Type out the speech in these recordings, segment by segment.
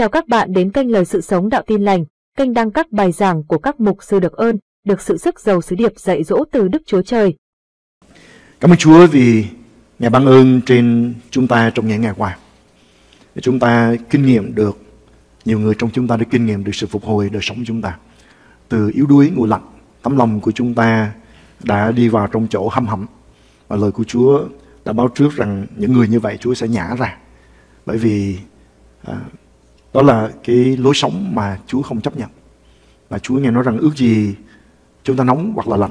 Chào các bạn đến kênh Lời Sự Sống Đạo Tin Lành, kênh đăng các bài giảng của các mục sư được ơn, được sự sức giàu sứ điệp dạy dỗ từ Đức Chúa Trời. Cảm ơn Chúa vì Ngài ban ơn trên chúng ta trong những ngày qua. Để chúng ta kinh nghiệm được, nhiều người trong chúng ta đã kinh nghiệm được sự phục hồi đời sống của chúng ta. Từ yếu đuối, nguội lạnh, tấm lòng của chúng ta đã đi vào trong chỗ hâm hẩm. Và lời của Chúa đã báo trước rằng những người như vậy Chúa sẽ nhả ra. Bởi vì đó là cái lối sống mà Chúa không chấp nhận. Và Chúa nghe nói rằng ước gì chúng ta nóng hoặc là lạnh.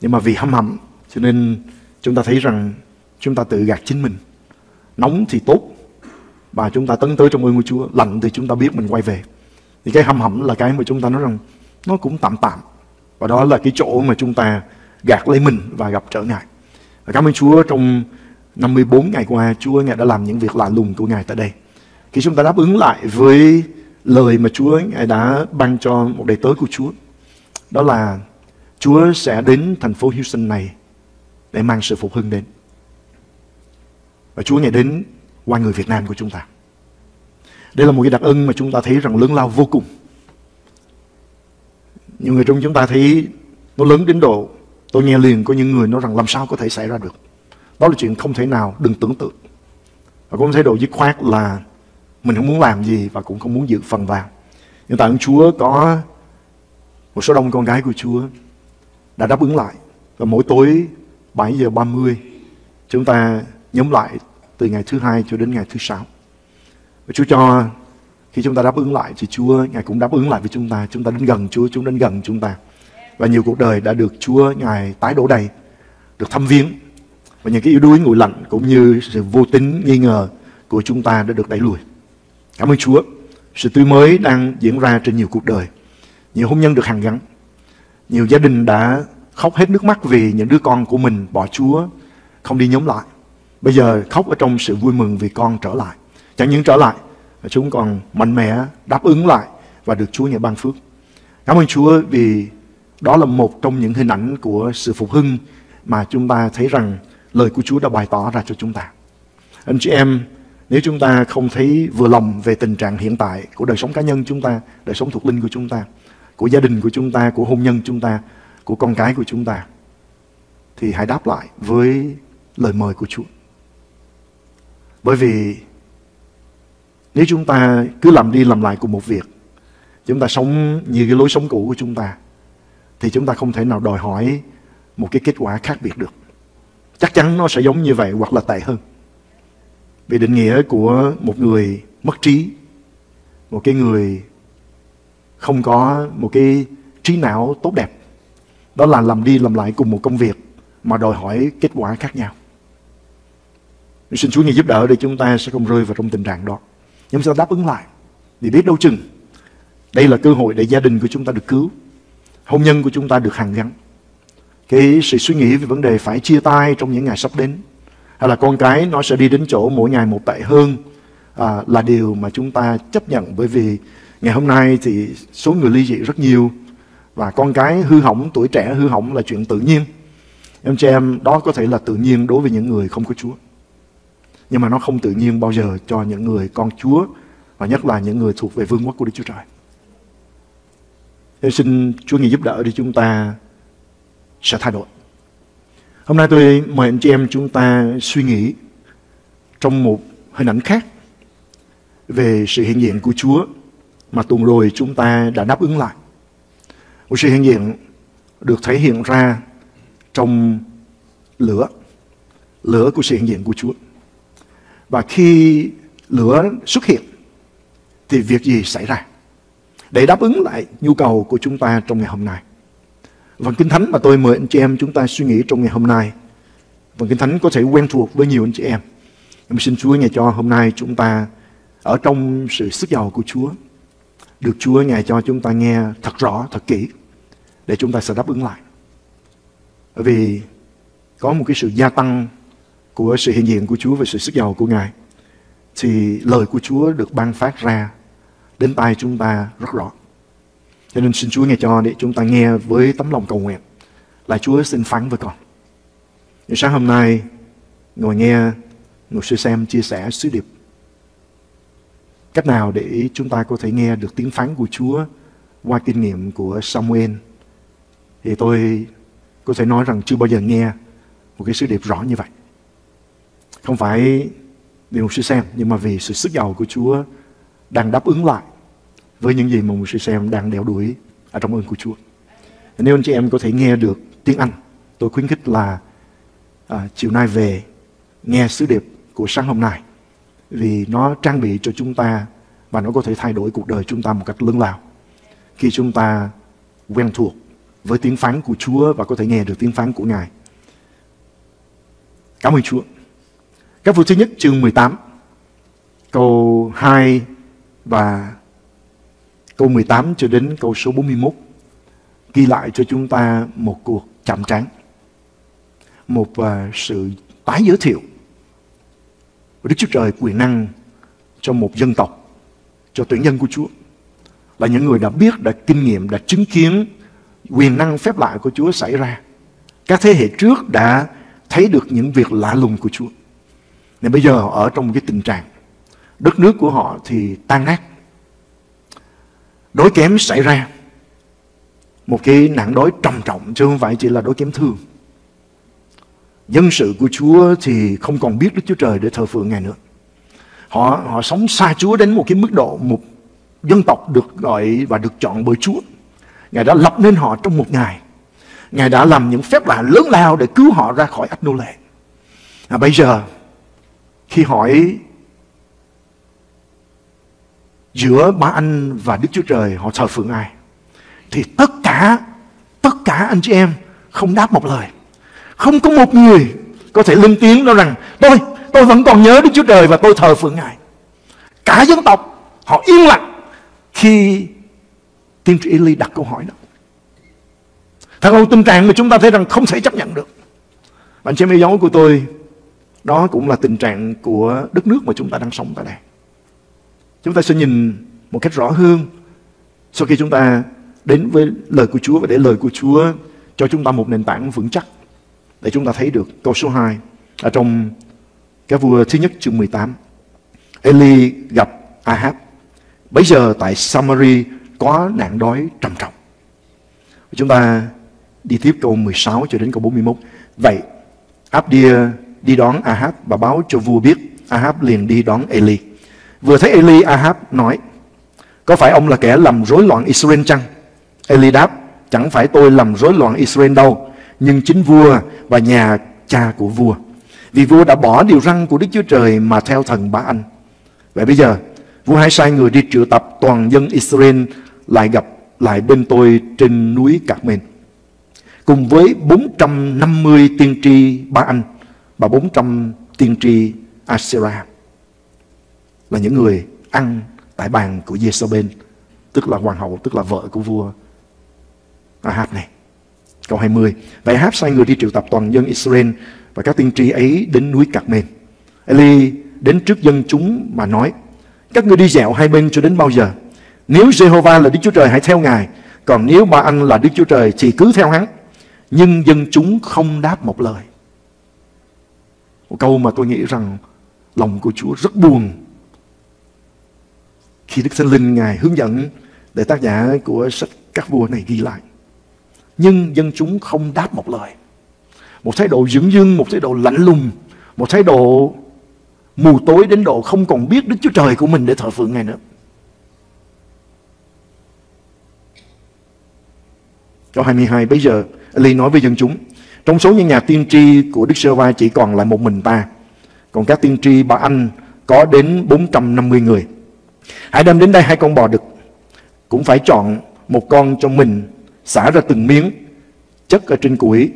Nhưng mà vì hâm hẩm cho nên chúng ta thấy rằng chúng ta tự gạt chính mình. Nóng thì tốt và chúng ta tấn tới trong ơn của Chúa. Lạnh thì chúng ta biết mình quay về. Thì cái hâm hẩm là cái mà chúng ta nói rằng nó cũng tạm tạm. Và đó là cái chỗ mà chúng ta gạt lấy mình và gặp trở ngại. Và cảm ơn Chúa trong 54 ngày qua Chúa đã làm những việc lạ lùng của Ngài tại đây. Khi chúng ta đáp ứng lại với lời mà Chúa Ngài đã ban cho một đầy tớ của Chúa, đó là Chúa sẽ đến thành phố Houston này để mang sự phục hưng đến. Và Chúa Ngài đến qua người Việt Nam của chúng ta. Đây là một cái đặc ân mà chúng ta thấy rằng lớn lao vô cùng. Nhiều người trong chúng ta thấy nó lớn đến độ tôi nghe liền có những người nói rằng làm sao có thể xảy ra được. Đó là chuyện không thể nào, đừng tưởng tượng. Và cũng thấy độ dứt khoát là mình không muốn làm gì và cũng không muốn dự phần vào. Nhưng tại ơn Chúa có một số đông con gái của Chúa đã đáp ứng lại. Và mỗi tối 7:30 chúng ta nhóm lại từ ngày thứ hai cho đến ngày thứ sáu. Và Chúa cho khi chúng ta đáp ứng lại thì Chúa Ngài cũng đáp ứng lại với chúng ta. Chúng ta đến gần Chúa, chúng đến gần chúng ta. Và nhiều cuộc đời đã được Chúa Ngài tái đổ đầy, được thăm viếng. Và những cái yếu đuối, nguội lạnh cũng như sự vô tín, nghi ngờ của chúng ta đã được đẩy lùi. Cảm ơn Chúa, sự tươi mới đang diễn ra trên nhiều cuộc đời. Nhiều hôn nhân được hàn gắn. Nhiều gia đình đã khóc hết nước mắt vì những đứa con của mình bỏ Chúa, không đi nhóm lại. Bây giờ khóc ở trong sự vui mừng vì con trở lại. Chẳng những trở lại, chúng còn mạnh mẽ đáp ứng lại và được Chúa Ngài ban phước. Cảm ơn Chúa vì đó là một trong những hình ảnh của sự phục hưng mà chúng ta thấy rằng lời của Chúa đã bày tỏ ra cho chúng ta. Anh chị em, nếu chúng ta không thấy vừa lòng về tình trạng hiện tại của đời sống cá nhân chúng ta, đời sống thuộc linh của chúng ta, của gia đình của chúng ta, của hôn nhân chúng ta, của con cái của chúng ta, thì hãy đáp lại với lời mời của Chúa. Bởi vì nếu chúng ta cứ làm đi làm lại cùng một việc, chúng ta sống như cái lối sống cũ của chúng ta, thì chúng ta không thể nào đòi hỏi một cái kết quả khác biệt được. Chắc chắn nó sẽ giống như vậy hoặc là tệ hơn. Vì định nghĩa của một người mất trí, một cái người không có một cái trí não tốt đẹp, đó là làm đi làm lại cùng một công việc mà đòi hỏi kết quả khác nhau. Xin Chúa Ngài giúp đỡ để chúng ta sẽ không rơi vào trong tình trạng đó. Nhưng chúng ta đáp ứng lại, thì biết đâu chừng đây là cơ hội để gia đình của chúng ta được cứu, hôn nhân của chúng ta được hàn gắn. Cái sự suy nghĩ về vấn đề phải chia tay trong những ngày sắp đến, hay là con cái nó sẽ đi đến chỗ mỗi ngày một tệ hơn, là điều mà chúng ta chấp nhận. Bởi vì ngày hôm nay thì số người ly dị rất nhiều. Và con cái hư hỏng, tuổi trẻ hư hỏng là chuyện tự nhiên. Em chị em, đó có thể là tự nhiên đối với những người không có Chúa. Nhưng mà nó không tự nhiên bao giờ cho những người con Chúa, và nhất là những người thuộc về vương quốc của Đức Chúa Trời. Em xin Chúa Ngài giúp đỡ để chúng ta sẽ thay đổi. Hôm nay tôi mời anh chị em chúng ta suy nghĩ trong một hình ảnh khác về sự hiện diện của Chúa mà tuần rồi chúng ta đã đáp ứng lại. Một sự hiện diện được thể hiện ra trong lửa của sự hiện diện của Chúa. Và khi lửa xuất hiện thì việc gì xảy ra để đáp ứng lại nhu cầu của chúng ta trong ngày hôm nay? Phần Kinh Thánh mà tôi mời anh chị em chúng ta suy nghĩ trong ngày hôm nay, phần Kinh Thánh có thể quen thuộc với nhiều anh chị em. Nhưng xin Chúa Ngài cho hôm nay chúng ta ở trong sự sức giàu của Chúa, được Chúa Ngài cho chúng ta nghe thật rõ, thật kỹ, để chúng ta sẽ đáp ứng lại. Bởi vì có một cái sự gia tăng của sự hiện diện của Chúa và sự sức giàu của Ngài, thì lời của Chúa được ban phát ra đến tai chúng ta rất rõ. Cho nên xin Chúa Ngài cho để chúng ta nghe với tấm lòng cầu nguyện là Chúa xin phán với con. Những sáng hôm nay ngồi nghe, ngồi sư xem chia sẻ sứ điệp, Cách nào để chúng ta có thể nghe được tiếng phán của Chúa qua kinh nghiệm của Samuel? Thì tôi có thể nói rằng chưa bao giờ nghe một cái sứ điệp rõ như vậy. Không phải vì mục sư Sam, nhưng mà vì sự sức giàu của Chúa đang đáp ứng lại với những gì mà mục sư Sam đang đeo đuổi ở trong ơn của Chúa. Nếu anh chị em có thể nghe được tiếng Anh, tôi khuyến khích là chiều nay về nghe sứ điệp của sáng hôm nay, vì nó trang bị cho chúng ta và nó có thể thay đổi cuộc đời chúng ta một cách lớn lao khi chúng ta quen thuộc với tiếng phán của Chúa và có thể nghe được tiếng phán của Ngài. Cảm ơn Chúa. Các vua thứ nhất chương 18 câu 2 và câu 18 cho đến câu số 41 ghi lại cho chúng ta một cuộc chạm trán, một sự tái giới thiệu Đức Chúa Trời quyền năng cho một dân tộc, cho tuyển dân của Chúa, là những người đã biết, đã kinh nghiệm, đã chứng kiến quyền năng phép lạ của Chúa xảy ra. Các thế hệ trước đã thấy được những việc lạ lùng của Chúa. Nên bây giờ họ ở trong một cái tình trạng đất nước của họ thì tan nát, đói kém xảy ra, một cái nạn đói trầm trọng chứ không phải chỉ là đói kém thường. Dân sự của Chúa thì không còn biết Đức Chúa Trời để thờ phượng Ngài nữa. Họ sống xa Chúa đến một cái mức độ một dân tộc được gọi và được chọn bởi Chúa. Ngài đã lập nên họ trong một ngày. Ngài đã làm những phép lạ lớn lao để cứu họ ra khỏi ách nô lệ. Bây giờ khi hỏi giữa Ba-anh và Đức Chúa Trời họ thờ phượng ai, thì tất cả anh chị em không đáp một lời. Không có một người có thể lên tiếng nói rằng tôi vẫn còn nhớ Đức Chúa Trời và tôi thờ phượng Ngài. Cả dân tộc họ yên lặng khi tiên tri Eli đặt câu hỏi đó. Thật là tình trạng mà chúng ta thấy rằng không thể chấp nhận được. Bạn xem dấu của tôi, đó cũng là tình trạng của đất nước mà chúng ta đang sống tại đây. Chúng ta sẽ nhìn một cách rõ hơn sau khi chúng ta đến với lời của Chúa và để lời của Chúa cho chúng ta một nền tảng vững chắc để chúng ta thấy được câu số 2 ở trong Các Vua thứ nhất chương 18. Eli gặp Ahab. Bấy giờ tại Samari có nạn đói trầm trọng. Chúng ta đi tiếp câu 16 cho đến câu 41. Vậy Abdia đi đón Ahab và báo cho vua biết. Ahab liền đi đón Eli. Vừa thấy Eli, Ahab nói: Có phải ông là kẻ làm rối loạn Israel chăng? Eli đáp: Chẳng phải tôi làm rối loạn Israel đâu, nhưng chính vua và nhà cha của vua, vì vua đã bỏ điều răn của Đức Chúa Trời mà theo thần Ba-anh. Vậy bây giờ vua hãy sai người đi triệu tập toàn dân Israel lại gặp lại bên tôi trên núi Carmel, cùng với 450 tiên tri Ba-anh và 400 tiên tri Asera, là những người ăn tại bàn của Jezebel, tức là hoàng hậu, tức là vợ của vua Ahab này. Câu 20. Vậy Ahab sai người đi triệu tập toàn dân Israel và các tiên tri ấy đến núi Carmel. Eli đến trước dân chúng mà nói: Các ngươi đi dạo hai bên cho đến bao giờ? Nếu Giê-hô-va là Đức Chúa Trời hãy theo Ngài, còn nếu Ba-anh là Đức Chúa Trời thì cứ theo hắn. Nhưng dân chúng không đáp một lời. Một câu mà tôi nghĩ rằng lòng của Chúa rất buồn khi Đức Thánh Linh Ngài hướng dẫn để tác giả của sách Các Vua này ghi lại. Nhưng dân chúng không đáp một lời. Một thái độ dửng dưng, một thái độ lạnh lùng, một thái độ mù tối đến độ không còn biết Đức Chúa Trời của mình để thờ phượng Ngài nữa. Câu 22. Bây giờ Eli nói với dân chúng: Trong số những nhà tiên tri của Đức Giê-hô-va chỉ còn lại một mình ta, còn các tiên tri Ba-anh có đến 450 người. Hãy đem đến đây 2 con bò đực, cũng phải chọn một con cho mình, xả ra từng miếng, chất ở trên củi,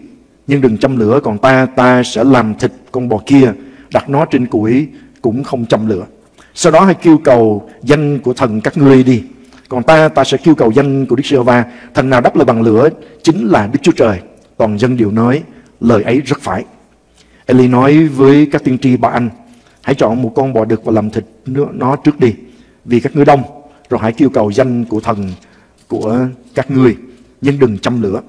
nhưng đừng châm lửa. Còn ta sẽ làm thịt con bò kia, đặt nó trên củi, cũng không châm lửa. Sau đó hãy kêu cầu danh của thần các ngươi đi. Còn ta sẽ kêu cầu danh của Đức Giê-hô-va. Thần nào đáp lời bằng lửa chính là Đức Chúa Trời. Toàn dân đều nói lời ấy rất phải. Eli nói với các tiên tri Ba-anh: Hãy chọn một con bò đực và làm thịt nó trước đi, vì các ngươi đông. Rồi hãy kêu cầu danh của thần của các ngươi, nhưng đừng châm lửa.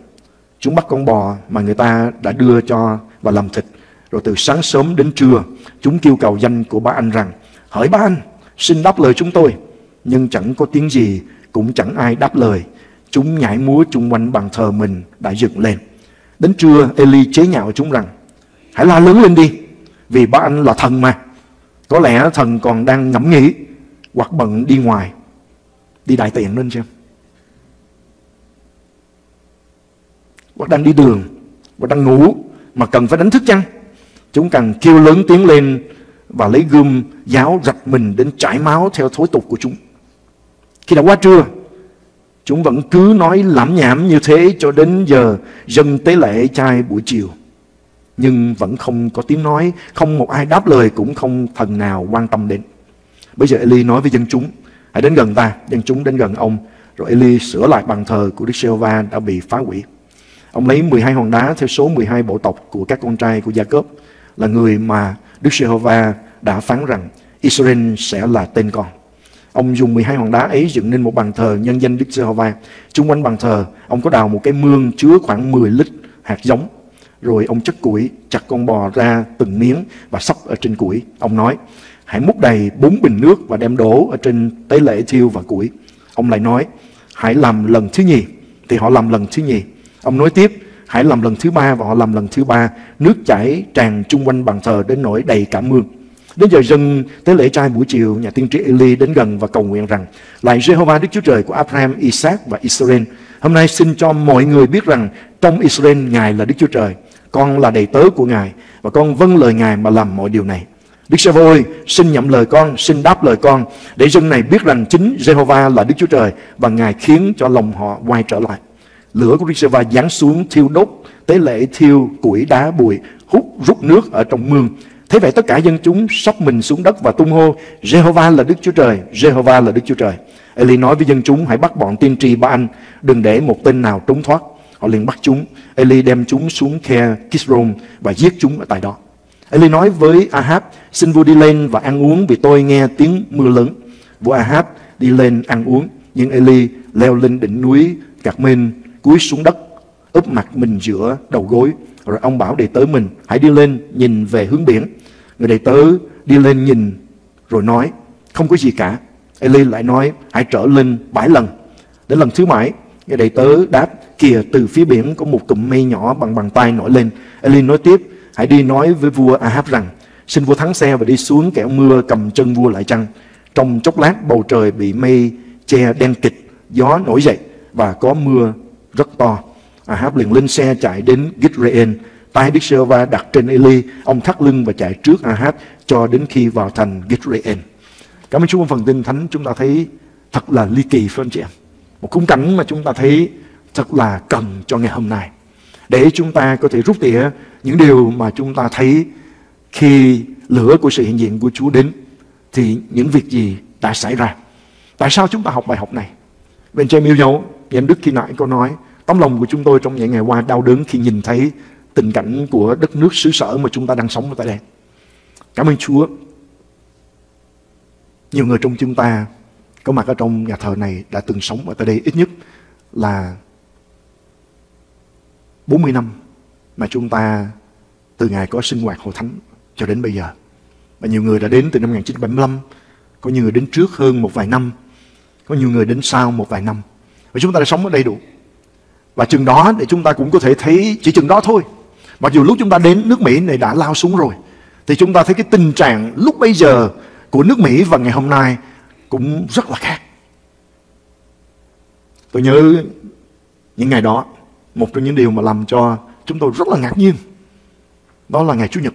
Chúng bắt con bò mà người ta đã đưa cho và làm thịt. Rồi từ sáng sớm đến trưa, chúng kêu cầu danh của Ba-anh rằng: Hỡi Ba-anh, xin đáp lời chúng tôi. Nhưng chẳng có tiếng gì, cũng chẳng ai đáp lời. Chúng nhảy múa chung quanh bàn thờ mình đã dựng lên. Đến trưa, Eli chế nhạo chúng rằng, hãy la lớn lên đi, vì Ba-anh là thần mà. Có lẽ thần còn đang ngẫm nghĩ, hoặc bận đi ngoài. Đi đại tiện lên xem, hoặc đang đi đường, hoặc đang ngủ, mà cần phải đánh thức chăng? Chúng cần kêu lớn tiếng lên và lấy gươm giáo rạch mình đến chảy máu theo thói tục của chúng. Khi đã qua trưa, chúng vẫn cứ nói lảm nhảm như thế cho đến giờ dân tế lễ chay buổi chiều. Nhưng vẫn không có tiếng nói, không một ai đáp lời, cũng không thần nào quan tâm đến. Bây giờ Eli nói với dân chúng, hãy đến gần ta. Dân chúng đến gần ông. Rồi Eli sửa lại bàn thờ của Đức Giê-hô-va đã bị phá hủy. Ông lấy 12 hòn đá theo số 12 bộ tộc của các con trai của Jacob, là người mà Đức Giê-hô-va đã phán rằng Israel sẽ là tên con. Ông dùng 12 hòn đá ấy dựng nên một bàn thờ nhân danh Đức Giê-hô-va. Chung quanh bàn thờ, ông có đào một cái mương chứa khoảng 10 lít hạt giống. Rồi ông chất củi, chặt con bò ra từng miếng và xóc ở trên củi. Ông nói, hãy múc đầy 4 bình nước và đem đổ ở trên tế lễ thiêu và củi. Ông lại nói, hãy làm lần thứ nhì. Thì họ làm lần thứ nhì. Ông nói tiếp, hãy làm lần thứ ba, và họ làm lần thứ ba. Nước chảy tràn chung quanh bàn thờ đến nỗi đầy cả mương. Đến giờ dân tế lễ trai buổi chiều, nhà tiên tri Eli đến gần và cầu nguyện rằng, lạy Giê-hô-va Đức Chúa Trời của Abraham, Isaac và Israel, hôm nay xin cho mọi người biết rằng trong Israel Ngài là Đức Chúa Trời. Con là đầy tớ của Ngài và con vâng lời Ngài mà làm mọi điều này. Đức Giê-hô-va ơi, xin nhậm lời con, xin đáp lời con, để dân này biết rằng chính Giê-hô-va là Đức Chúa Trời và Ngài khiến cho lòng họ quay trở lại. Lửa của Đức Giê-hô-va giáng xuống thiêu đốt tế lễ, thiêu củi đá bụi, hút rút nước ở trong mương. Thế vậy tất cả dân chúng xóc mình xuống đất và tung hô, Giê-hô-va là Đức Chúa Trời, Giê-hô-va là Đức Chúa Trời. Eli nói với dân chúng, hãy bắt bọn tiên tri Ba-anh, đừng để một tên nào trốn thoát. Họ liền bắt chúng. Eli đem chúng xuống khe Kishon và giết chúng ở tại đó. Eli nói với Ahab, xin vua đi lên và ăn uống, vì tôi nghe tiếng mưa lớn. Vua Ahab đi lên ăn uống, nhưng Eli leo lên đỉnh núi Carmel, cúi xuống đất, úp mặt mình giữa đầu gối. Rồi ông bảo đầy tớ mình, hãy đi lên nhìn về hướng biển. Người đầy tớ đi lên nhìn rồi nói, không có gì cả. Eli lại nói, hãy trở lên 7 lần. Đến lần thứ 7, người đầy tớ đáp, kìa từ phía biển có một cụm mây nhỏ bằng bàn tay nổi lên. Eli nói tiếp, hãy đi nói với vua Ahab rằng, xin vua thắng xe và đi xuống, kẻo mưa cầm chân vua lại chăng. Trong chốc lát bầu trời bị mây che đen kịch, gió nổi dậy và có mưa rất to. Ahab liền lên xe chạy đến Gitreên. Tay Đức Giê-hô-va đặt trên Eli, ông thắt lưng và chạy trước Ahab cho đến khi vào thành Gitreên. Cảm ơn Chúa. Phần tin thánh chúng ta thấy thật là ly kỳ, phải không chị em? Một khung cảnh mà chúng ta thấy thật là cần cho ngày hôm nay, để chúng ta có thể rút tỉa những điều mà chúng ta thấy khi lửa của sự hiện diện của Chúa đến, thì những việc gì đã xảy ra. Tại sao chúng ta học bài học này? Bên trên yêu dấu, em Đức khi nãy có nói, tấm lòng của chúng tôi trong những ngày qua đau đớn khi nhìn thấy tình cảnh của đất nước xứ sở mà chúng ta đang sống ở tại đây. Cảm ơn Chúa, nhiều người trong chúng ta có mặt ở trong nhà thờ này đã từng sống ở tại đây ít nhất là 40 năm mà chúng ta từ ngày có sinh hoạt hội thánh cho đến bây giờ. Và nhiều người đã đến từ năm 1975, có nhiều người đến trước hơn một vài năm, có nhiều người đến sau một vài năm. Và chúng ta đã sống ở đây đủ. Và chừng đó để chúng ta cũng có thể thấy chỉ chừng đó thôi. Mặc dù lúc chúng ta đến nước Mỹ này đã lao xuống rồi, thì chúng ta thấy cái tình trạng lúc bây giờ của nước Mỹ và ngày hôm nay cũng rất là khác. Tôi nhớ những ngày đó, một trong những điều mà làm cho chúng tôi rất là ngạc nhiên, đó là ngày Chủ nhật.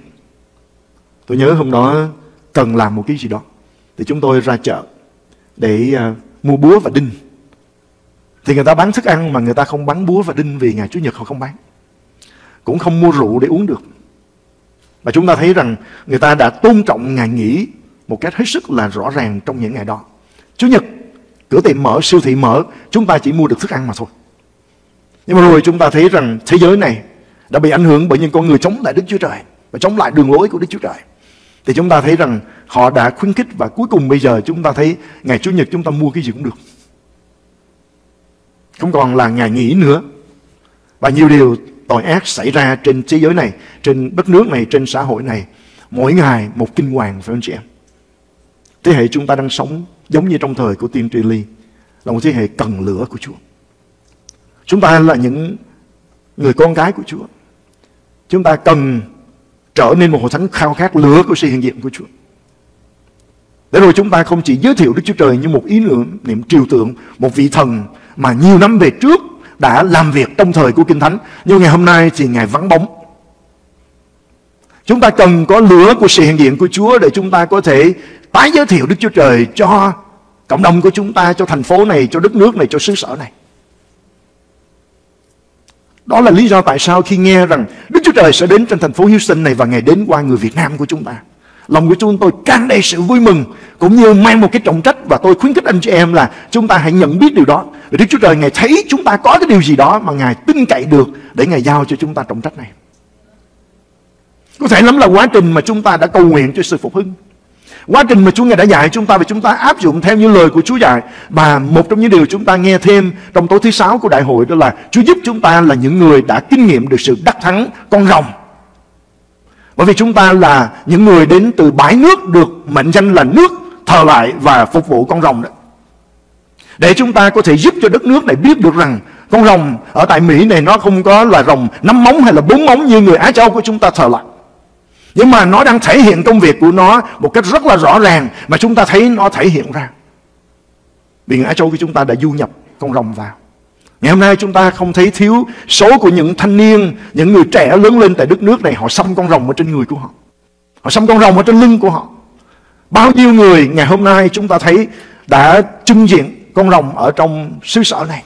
Tôi nhớ hôm đó cần làm một cái gì đó, thì chúng tôi ra chợ để mua búa và đinh. Thì người ta bán thức ăn mà người ta không bán búa và đinh, vì ngày Chủ nhật họ không bán. Cũng không mua rượu để uống được. Và chúng ta thấy rằng người ta đã tôn trọng ngày nghỉ một cách hết sức là rõ ràng trong những ngày đó. Chủ nhật, cửa tiệm mở, siêu thị mở, chúng ta chỉ mua được thức ăn mà thôi. Nhưng mà rồi chúng ta thấy rằng thế giới này đã bị ảnh hưởng bởi những con người chống lại Đức Chúa Trời và chống lại đường lối của Đức Chúa Trời. Thì chúng ta thấy rằng họ đã khuyến khích, và cuối cùng bây giờ chúng ta thấy ngày Chủ nhật chúng ta mua cái gì cũng được. Không còn là ngày nghỉ nữa. Và nhiều điều tội ác xảy ra trên thế giới này, trên đất nước này, trên xã hội này. Mỗi ngày một kinh hoàng, phải không chị em? Thế hệ chúng ta đang sống giống như trong thời của tiên tri Eli, là một thế hệ cần lửa của Chúa. Chúng ta là những người con gái của Chúa. Chúng ta cần trở nên một hội thánh khao khát lửa của sự hiện diện của Chúa. Để rồi chúng ta không chỉ giới thiệu Đức Chúa Trời như một ý niệm trừu tượng, một vị thần mà nhiều năm về trước đã làm việc trong thời của Kinh Thánh, nhưng ngày hôm nay thì Ngài vắng bóng. Chúng ta cần có lửa của sự hiện diện của Chúa để chúng ta có thể tái giới thiệu Đức Chúa Trời cho cộng đồng của chúng ta, cho thành phố này, cho đất nước này, cho xứ sở này. Đó là lý do tại sao khi nghe rằng Đức Chúa Trời sẽ đến trên thành phố Houston này và Ngài đến qua người Việt Nam của chúng ta, lòng của chúng tôi tràn đầy sự vui mừng, cũng như mang một cái trọng trách. Và tôi khuyến khích anh chị em là chúng ta hãy nhận biết điều đó. Để Đức Chúa Trời Ngài thấy chúng ta có cái điều gì đó mà Ngài tin cậy được để Ngài giao cho chúng ta trọng trách này. Có thể lắm là quá trình mà chúng ta đã cầu nguyện cho sự phục hưng, quá trình mà Chúa Ngài đã dạy chúng ta và chúng ta áp dụng theo như lời của Chúa dạy. Và một trong những điều chúng ta nghe thêm trong tối thứ sáu của đại hội đó là Chúa giúp chúng ta là những người đã kinh nghiệm được sự đắc thắng con rồng. Bởi vì chúng ta là những người đến từ bãi nước được mệnh danh là nước thờ lại và phục vụ con rồng đó. Để chúng ta có thể giúp cho đất nước này biết được rằng con rồng ở tại Mỹ này nó không có là rồng 5 móng hay là 4 móng như người Á Châu của chúng ta thờ lại. Nhưng mà nó đang thể hiện công việc của nó một cách rất là rõ ràng mà chúng ta thấy nó thể hiện ra. Vì người Á Châu của chúng ta đã du nhập con rồng vào. Ngày hôm nay chúng ta không thấy thiếu số của những thanh niên, những người trẻ lớn lên tại đất nước này, họ xăm con rồng ở trên người của họ, họ xăm con rồng ở trên lưng của họ. Bao nhiêu người ngày hôm nay chúng ta thấy đã trưng diện con rồng ở trong xứ sở này.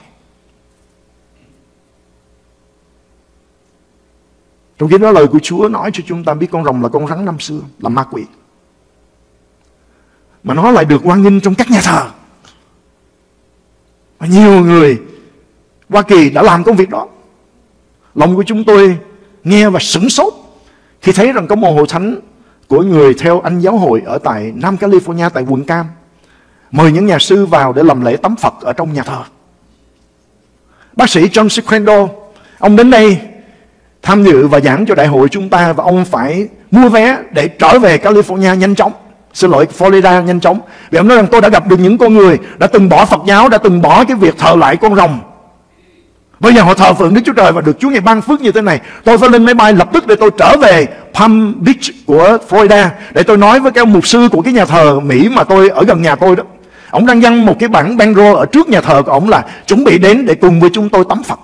Trong khi đó lời của Chúa nói cho chúng ta biết con rồng là con rắn năm xưa, là ma quỷ, mà nó lại được hoan nghênh trong các nhà thờ. Và nhiều người Hoa Kỳ đã làm công việc đó. Lòng của chúng tôi nghe và sửng sốt khi thấy rằng có một hội thánh của người theo Anh giáo hội ở tại Nam California, tại quận Cam, mời những nhà sư vào để làm lễ tắm Phật ở trong nhà thờ. Bác sĩ John Sikwendo, ông đến đây tham dự và giảng cho đại hội chúng ta, và ông phải mua vé để trở về California nhanh chóng, xin lỗi Florida nhanh chóng, vì ông nói rằng tôi đã gặp được những con người đã từng bỏ Phật giáo, đã từng bỏ cái việc thờ lại con rồng. Bây giờ họ thờ phượng Đức Chúa Trời và được Chúa Ngài ban phước như thế này. Tôi phải lên máy bay lập tức để tôi trở về Palm Beach của Florida để tôi nói với cái mục sư của cái nhà thờ Mỹ mà tôi ở gần nhà tôi đó. Ông đang dăng một cái bảng banderole ở trước nhà thờ của ông là chuẩn bị đến để cùng với chúng tôi tắm Phật.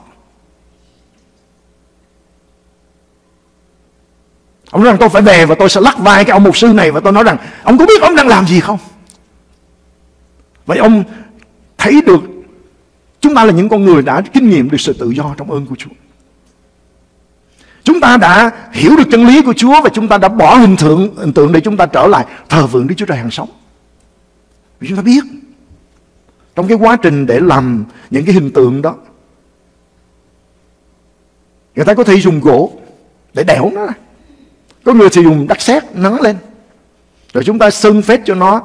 Ông nói rằng tôi phải về và tôi sẽ lắc vai cái ông mục sư này và tôi nói rằng ông có biết ông đang làm gì không? Vậy ông thấy được chúng ta là những con người đã kinh nghiệm được sự tự do trong ơn của Chúa. Chúng ta đã hiểu được chân lý của Chúa và chúng ta đã bỏ hình tượng để chúng ta trở lại thờ phượng Đức Chúa Trời hàng sống. Vì chúng ta biết trong cái quá trình để làm những cái hình tượng đó, người ta có thể dùng gỗ để đẽo nó, có người thì dùng đất sét nắn lên, rồi chúng ta sơn phết cho nó.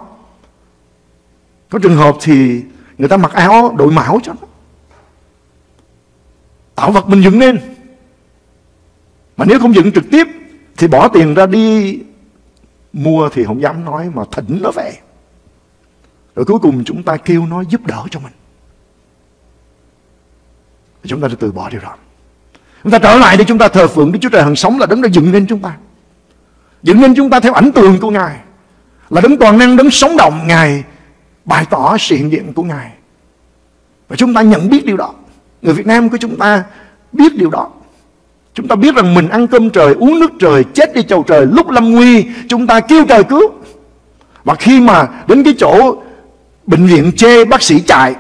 Có trường hợp thì người ta mặc áo đội mão cho nó, tạo vật mình dựng nên. Mà nếu không dựng trực tiếp thì bỏ tiền ra đi mua thì không dám nói mà thỉnh nó về. Rồi cuối cùng chúng ta kêu nó giúp đỡ cho mình. Thì chúng ta đã từ bỏ điều đó. Chúng ta trở lại để chúng ta thờ phượng Đức Chúa Trời hằng sống là đấng đã dựng nên chúng ta, dựng nên chúng ta theo ảnh tượng của Ngài, là đấng toàn năng, đấng sống động. Ngài bày tỏ sự hiện diện của Ngài và chúng ta nhận biết điều đó. Người Việt Nam của chúng ta biết điều đó. Chúng ta biết rằng mình ăn cơm trời, uống nước trời, chết đi chầu trời. Lúc lâm nguy chúng ta kêu trời cứu, và khi mà đến cái chỗ bệnh viện chê bác sĩ chạy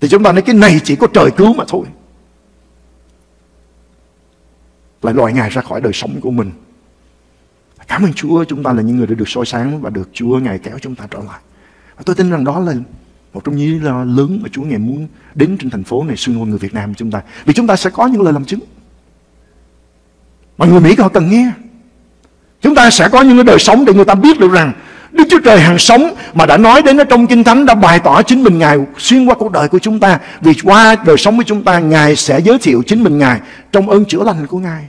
thì chúng ta nói cái này chỉ có trời cứu mà thôi, lại loại Ngài ra khỏi đời sống của mình. Cảm ơn Chúa, chúng ta là những người đã được soi sáng và được Chúa Ngài kéo chúng ta trở lại. Tôi tin rằng đó là một trong những lý do lớn mà Chúa Ngài muốn đến trên thành phố này xuyên qua người Việt Nam chúng ta. Vì chúng ta sẽ có những lời làm chứng mà người Mỹ họ cần nghe. Chúng ta sẽ có những cái đời sống để người ta biết được rằng Đức Chúa Trời hằng sống mà đã nói đến ở trong Kinh Thánh, đã bày tỏ chính mình Ngài xuyên qua cuộc đời của chúng ta. Vì qua đời sống của chúng ta, Ngài sẽ giới thiệu chính mình Ngài trong ơn chữa lành của Ngài,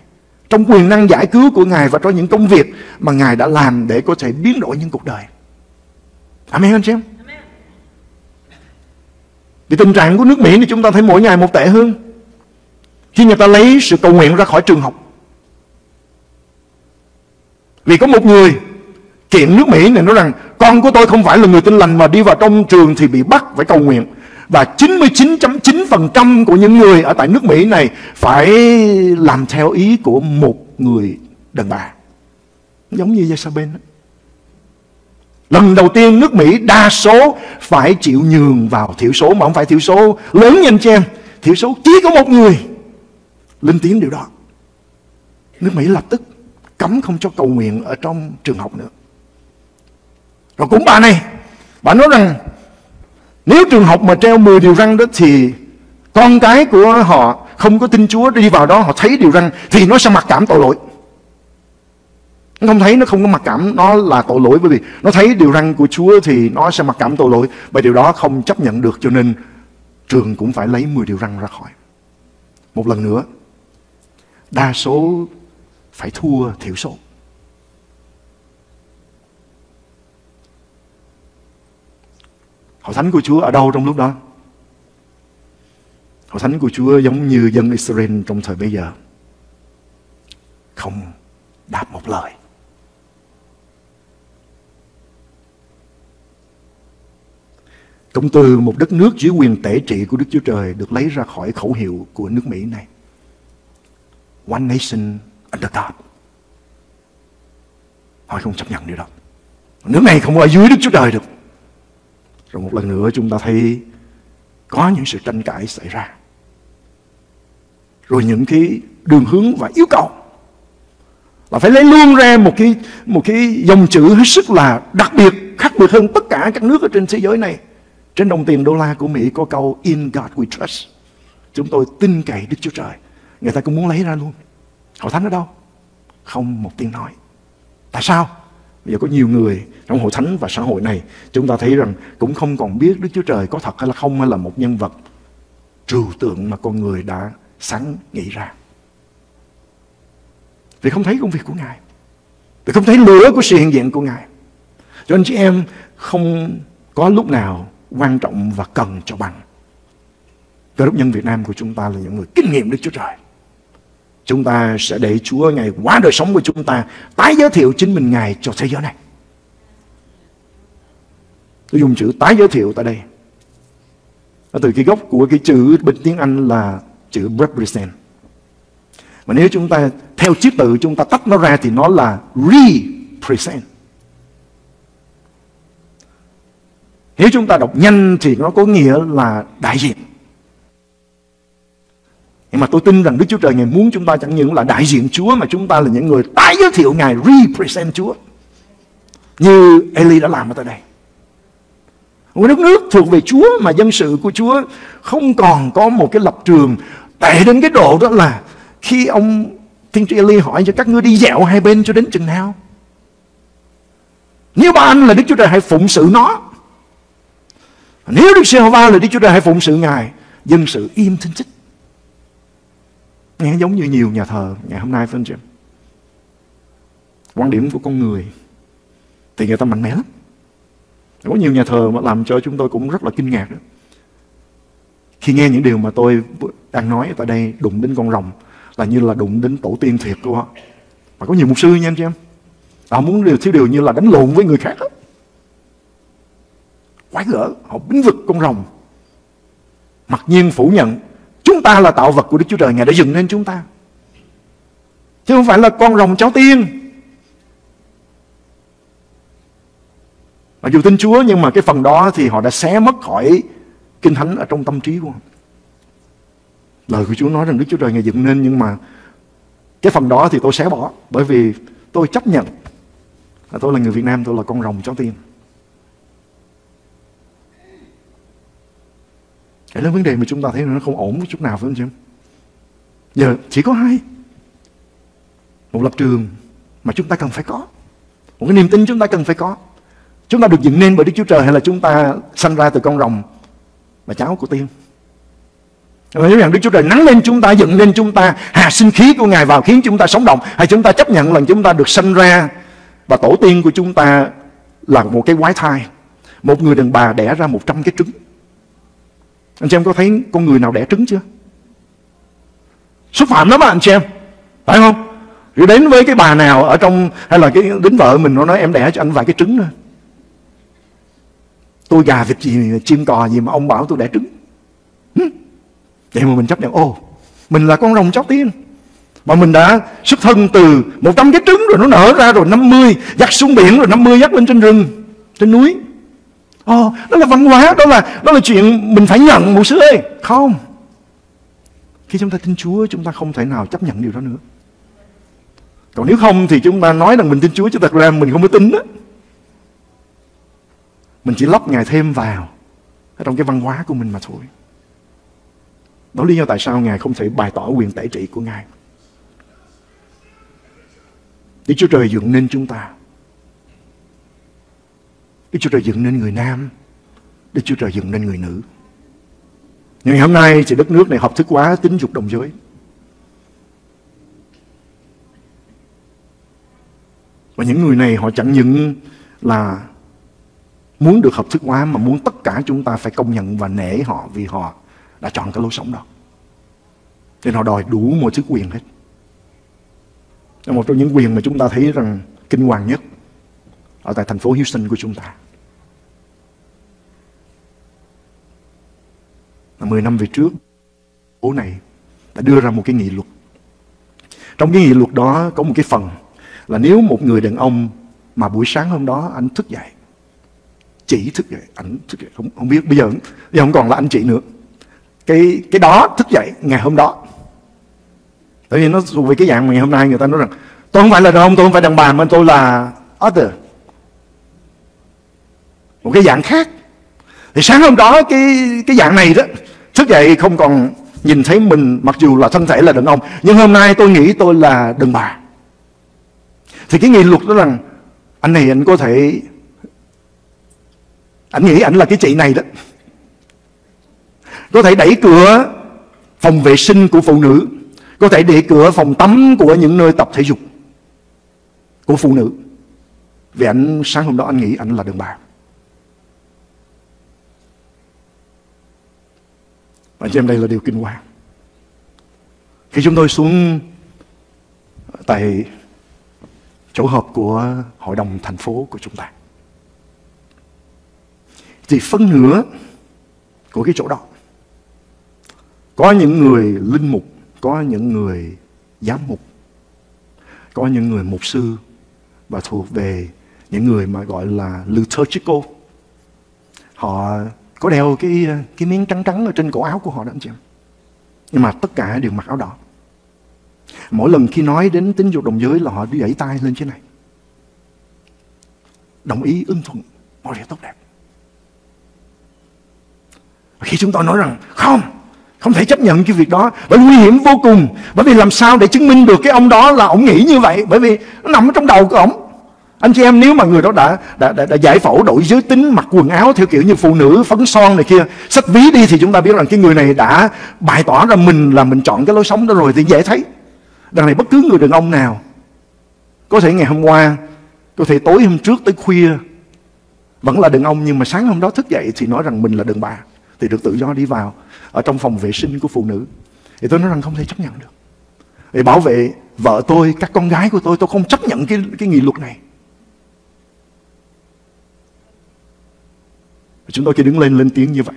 trong quyền năng giải cứu của Ngài và trong những công việc mà Ngài đã làm để có thể biến đổi những cuộc đời. Amen anh chị em. Thì tình trạng của nước Mỹ thì chúng ta thấy mỗi ngày một tệ hơn. Khi người ta lấy sự cầu nguyện ra khỏi trường học. Vì có một người kiện nước Mỹ này nói rằng con của tôi không phải là người tin lành mà đi vào trong trường thì bị bắt phải cầu nguyện. Và 99.9% của những người ở tại nước Mỹ này phải làm theo ý của một người đàn bà. Giống như Jezebel. Lần đầu tiên nước Mỹ đa số phải chịu nhường vào thiểu số, mà không phải thiểu số lớn nhanh chém. Thiểu số chỉ có một người lên tiếng điều đó. Nước Mỹ lập tức cấm không cho cầu nguyện ở trong trường học nữa. Rồi cũng bà này, bà nói rằng nếu trường học mà treo 10 điều răn đó thì con cái của họ không có tin Chúa đi vào đó, họ thấy điều răn thì nó sẽ mặc cảm tội lỗi. Nó không thấy, nó không có mặc cảm, nó là tội lỗi, bởi vì nó thấy điều răn của Chúa thì nó sẽ mặc cảm tội lỗi. Bởi điều đó không chấp nhận được, cho nên trường cũng phải lấy 10 điều răn ra khỏi. Một lần nữa, đa số phải thua thiểu số. Hội thánh của Chúa ở đâu trong lúc đó? Hội thánh của Chúa giống như dân Israel trong thời bây giờ. Không đáp một lời. Cũng từ một đất nước dưới quyền tể trị của Đức Chúa Trời được lấy ra khỏi khẩu hiệu của nước Mỹ này. One nation under God. Họ không chấp nhận điều đó. Nước này không ở dưới Đức Chúa Trời được. Rồi một lần nữa chúng ta thấy có những sự tranh cãi xảy ra. Rồi những cái đường hướng và yêu cầu là phải lấy luôn ra một cái dòng chữ hết sức là đặc biệt, khác biệt hơn tất cả các nước ở trên thế giới này. Trên đồng tiền đô la của Mỹ có câu In God we trust. Chúng tôi tin cậy Đức Chúa Trời. Người ta cũng muốn lấy ra luôn. Hội thánh ở đâu? Không một tiếng nói. Tại sao? Bây giờ có nhiều người trong hội thánh và xã hội này, chúng ta thấy rằng cũng không còn biết Đức Chúa Trời có thật hay là không, hay là một nhân vật trừu tượng mà con người đã sáng nghĩ ra. Vì không thấy công việc của Ngài, vì không thấy lửa của sự hiện diện của Ngài. Cho nên chị em, không có lúc nào quan trọng và cần cho bằng. Cơ đốc nhân Việt Nam của chúng ta là những người kinh nghiệm Đức Chúa Trời. Chúng ta sẽ để Chúa Ngài qua đời sống của chúng ta, tái giới thiệu chính mình Ngài cho thế giới này. Tôi dùng chữ tái giới thiệu tại đây. Từ cái gốc của cái chữ bên tiếng Anh là chữ represent. Mà nếu chúng ta theo chiếc tự chúng ta tách nó ra thì nó là represent. Nếu chúng ta đọc nhanh thì nó có nghĩa là đại diện. Nhưng mà tôi tin rằng Đức Chúa Trời Ngài muốn chúng ta chẳng những là đại diện Chúa, mà chúng ta là những người tái giới thiệu Ngài, represent Chúa. Như Eli đã làm ở tại đây. Một đất nước thuộc về Chúa mà dân sự của Chúa không còn có một cái lập trường tệ đến cái độ đó là khi ông Thiên tri Eli hỏi cho các ngươi đi dạo hai bên cho đến chừng nào. Nếu Ba-anh là Đức Chúa Trời hãy phụng sự nó. Nếu Đức Giê-hô-va là Đức Chúa Trời hãy phụng sự Ngài. Dân sự im thinh thích. Nghe giống như nhiều nhà thờ ngày hôm nay phải không chị em? Quan điểm của con người thì người ta mạnh mẽ lắm. Có nhiều nhà thờ mà làm cho chúng tôi cũng rất là kinh ngạc đó. Khi nghe những điều mà tôi đang nói tại đây, đụng đến con rồng là như là đụng đến tổ tiên thiệt của họ. Mà có nhiều mục sư nha anh chị em, họ muốn thiếu điều như là đánh lộn với người khác đó. Quái gở, họ bính vực con rồng, mặc nhiên phủ nhận chúng ta là tạo vật của Đức Chúa Trời, Ngài đã dựng nên chúng ta, chứ không phải là con rồng cháu tiên. Mặc dù tin Chúa nhưng mà cái phần đó thì họ đã xé mất khỏi Kinh Thánh ở trong tâm trí của họ. Lời của Chúa nói rằng Đức Chúa Trời Ngài dựng nên, nhưng mà cái phần đó thì tôi xé bỏ, bởi vì tôi chấp nhận là tôi là người Việt Nam, tôi là con rồng cháu tiên. Đấy là vấn đề mà chúng ta thấy nó không ổn chút nào, phải không chị em? Giờ chỉ có hai. Một lập trường mà chúng ta cần phải có, một cái niềm tin chúng ta cần phải có. Chúng ta được dựng nên bởi Đức Chúa Trời hay là chúng ta sanh ra từ con rồng và cháu của tiên? Và nếu rằng Đức Chúa Trời nắng lên chúng ta, dựng nên chúng ta, hạ sinh khí của Ngài vào khiến chúng ta sống động, hay chúng ta chấp nhận là chúng ta được sanh ra và tổ tiên của chúng ta là một cái quái thai, Một người đàn bà đẻ ra 100 cái trứng. Anh chị em có thấy con người nào đẻ trứng chưa? Xúc phạm lắm mà anh chị em, phải không? Rồi đến với cái bà nào ở trong, hay là cái đến vợ mình, nó nói em đẻ cho anh vài cái trứng nữa. Tôi gà vịt gì, chim cò gì mà ông bảo tôi đẻ trứng. Vậy mà mình chấp nhận, ô, mình là con rồng cháu tiên. Mà mình đã xuất thân từ 100 cái trứng rồi, nó nở ra rồi 50 dắt xuống biển, rồi 50 dắt lên trên rừng, trên núi. Ồ, đó là văn hóa, đó là chuyện mình phải nhận, mục sư ơi. Không. Khi chúng ta tin Chúa, chúng ta không thể nào chấp nhận điều đó nữa. Còn nếu không thì chúng ta nói rằng mình tin Chúa, chứ thật ra mình không có tin đó. Mình chỉ lắp Ngài thêm vào trong cái văn hóa của mình mà thôi. Đó lý do tại sao Ngài không thể bày tỏ quyền tể trị của Ngài. Đức Chúa Trời dựng nên chúng ta. Đức Chúa Trời dựng nên người nam. Đức Chúa Trời dựng nên người nữ. Ngày hôm nay thì đất nước này hợp thức hóa tính dục đồng giới. Và những người này họ chẳng những là muốn được hợp thức hóa, mà muốn tất cả chúng ta phải công nhận và nể họ, vì họ đã chọn cái lối sống đó. Nên họ đòi đủ mọi thứ quyền hết. Một trong những quyền mà chúng ta thấy rằng kinh hoàng nhất ở tại thành phố Houston của chúng ta. 10 năm về trước, bố này đã đưa ra một cái nghị luật. Trong cái nghị luật đó có một cái phần là nếu một người đàn ông mà buổi sáng hôm đó anh thức dậy, chỉ thức dậy, anh thức dậy, không biết, bây giờ không còn là anh chị nữa. Cái đó thức dậy ngày hôm đó. Tại vì nó thuộc về cái dạng mà ngày hôm nay người ta nói rằng tôi không phải là đàn ông, tôi không phải đàn bà, mà tôi là other. Một cái dạng khác. Thì sáng hôm đó cái dạng này đó thức dậy không còn nhìn thấy mình, mặc dù là thân thể là đàn ông, nhưng hôm nay tôi nghĩ tôi là đàn bà. Thì cái nghị luật đó rằng anh này anh có thể, anh nghĩ anh là cái chị này đó, có thể đẩy cửa phòng vệ sinh của phụ nữ, có thể đẩy cửa phòng tắm của những nơi tập thể dục của phụ nữ, vì anh sáng hôm đó anh nghĩ anh là đàn bà. Anh chị em, đây là điều kinh hoàng. Khi chúng tôi xuống tại chỗ họp của hội đồng thành phố của chúng ta, thì phân nửa của cái chỗ đó có những người linh mục, có những người giám mục, có những người mục sư, và thuộc về những người mà gọi là liturgical. Họ có đeo cái miếng trắng trắng ở trên cổ áo của họ đó anh chị em. Nhưng mà tất cả đều mặc áo đỏ. Mỗi lần khi nói đến tính dục đồng giới là họ đẩy tay lên trên này. Đồng ý, ưng thuận, mọi điều tốt đẹp. Và khi chúng tôi nói rằng không thể chấp nhận cái việc đó, bởi nguy hiểm vô cùng. Bởi vì làm sao để chứng minh được cái ông đó là ông nghĩ như vậy, bởi vì nó nằm trong đầu của ông. Anh chị em, nếu mà người đó đã giải phẫu đổi giới tính, mặc quần áo theo kiểu như phụ nữ, phấn son này kia, xách ví đi, thì chúng ta biết rằng cái người này đã bày tỏ ra mình là mình chọn cái lối sống đó rồi. Thì dễ thấy đằng này bất cứ người đàn ông nào, có thể ngày hôm qua, có thể tối hôm trước tới khuya vẫn là đàn ông, nhưng mà sáng hôm đó thức dậy thì nói rằng mình là đàn bà, thì được tự do đi vào ở trong phòng vệ sinh của phụ nữ. Thì tôi nói rằng không thể chấp nhận được. Để bảo vệ vợ tôi, các con gái của tôi không chấp nhận cái nghị luật này. Chúng tôi khi đứng lên tiếng như vậy,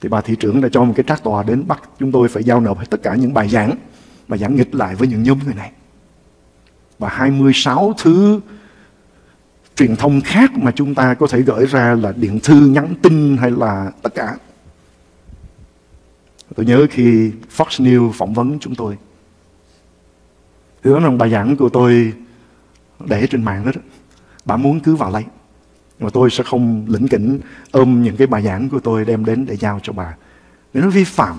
thì bà thị trưởng đã cho một cái trác tòa đến bắt chúng tôi phải giao nộp hết tất cả những bài giảng nghịch lại với những nhóm người này. Và 26 thứ truyền thông khác mà chúng ta có thể gửi ra, là điện thư, nhắn tin hay là tất cả. Tôi nhớ khi Fox News phỏng vấn chúng tôi, thì nói rằng bài giảng của tôi để trên mạng đó, bà muốn cứ vào lấy. Mà tôi sẽ không lỉnh kỉnh ôm những cái bài giảng của tôi đem đến để giao cho bà. Nếu nó vi phạm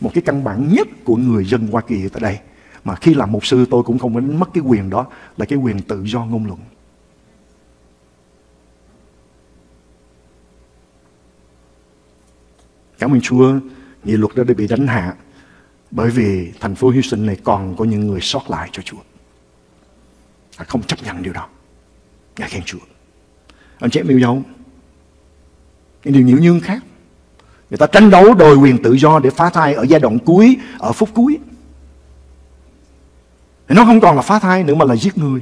một cái căn bản nhất của người dân Hoa Kỳ tại đây, mà khi làm mục sư tôi cũng không đánh mất cái quyền đó, là cái quyền tự do ngôn luận. Cảm ơn Chúa, nghị luật đó đã bị đánh hạ, bởi vì thành phố Houston này còn có những người sót lại cho Chúa. Họ không chấp nhận điều đó. Ngài khen Chúa. Anh chị em yêu dấu, những điều nhiễu nhương khác. Người ta tranh đấu đòi quyền tự do để phá thai ở giai đoạn cuối, ở phút cuối. Nó không còn là phá thai nữa mà là giết người.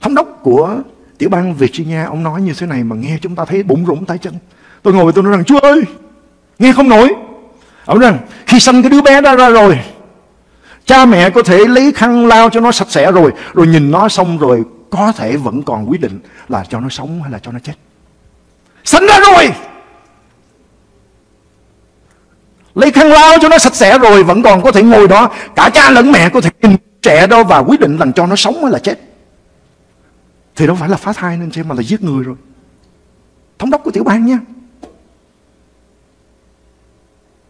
Thống đốc của tiểu bang Virginia, ông nói như thế này mà nghe chúng ta thấy bụng rủng tay chân. Tôi ngồi tôi nói rằng, Chúa ơi, nghe không nổi. Ông nói rằng, khi sanh cái đứa bé đó ra rồi, cha mẹ có thể lấy khăn lau cho nó sạch sẽ rồi, rồi nhìn nó xong rồi có thể vẫn còn quyết định là cho nó sống hay là cho nó chết. Sanh ra rồi, lấy khăn lau cho nó sạch sẽ rồi, vẫn còn có thể ngồi đó, cả cha lẫn mẹ có thể nhìn trẻ đó và quyết định rằng cho nó sống hay là chết. Thì đâu phải là phá thai nên xem mà là giết người rồi. Thống đốc của tiểu bang nha.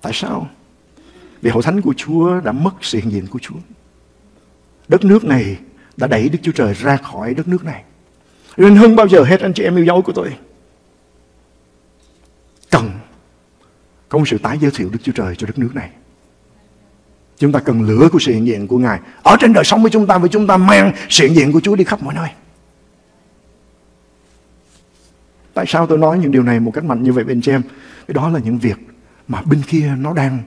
Tại sao? Vì hội thánh của Chúa đã mất sự hiện diện của Chúa. Đất nước này đã đẩy Đức Chúa Trời ra khỏi đất nước này. Nên hơn bao giờ hết, anh chị em yêu dấu của tôi cần có một sự tái giới thiệu Đức Chúa Trời cho đất nước này. Chúng ta cần lửa của sự hiện diện của Ngài ở trên đời sống với chúng ta, và chúng ta mang sự hiện diện của Chúa đi khắp mọi nơi. Tại sao tôi nói những điều này một cách mạnh như vậy bên em? Đó là những việc mà bên kia nó đang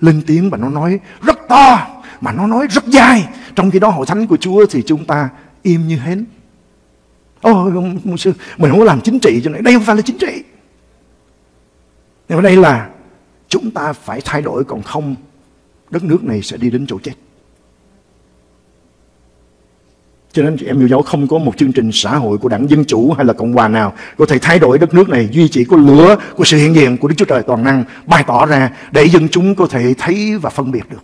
lên tiếng và nó nói rất to, mà nó nói rất dài. Trong khi đó hội thánh của Chúa thì chúng ta im như hến. Ôi, mục sư, mình không có làm chính trị cho nên đây không phải là chính trị. Nhưng ở đây là chúng ta phải thay đổi, còn không đất nước này sẽ đi đến chỗ chết. Cho nên chị em yêu dấu, không có một chương trình xã hội của đảng Dân Chủ hay là Cộng hòa nào có thể thay đổi đất nước này. Duy chỉ có lửa của sự hiện diện của Đức Chúa Trời toàn năng bày tỏ ra để dân chúng có thể thấy và phân biệt được.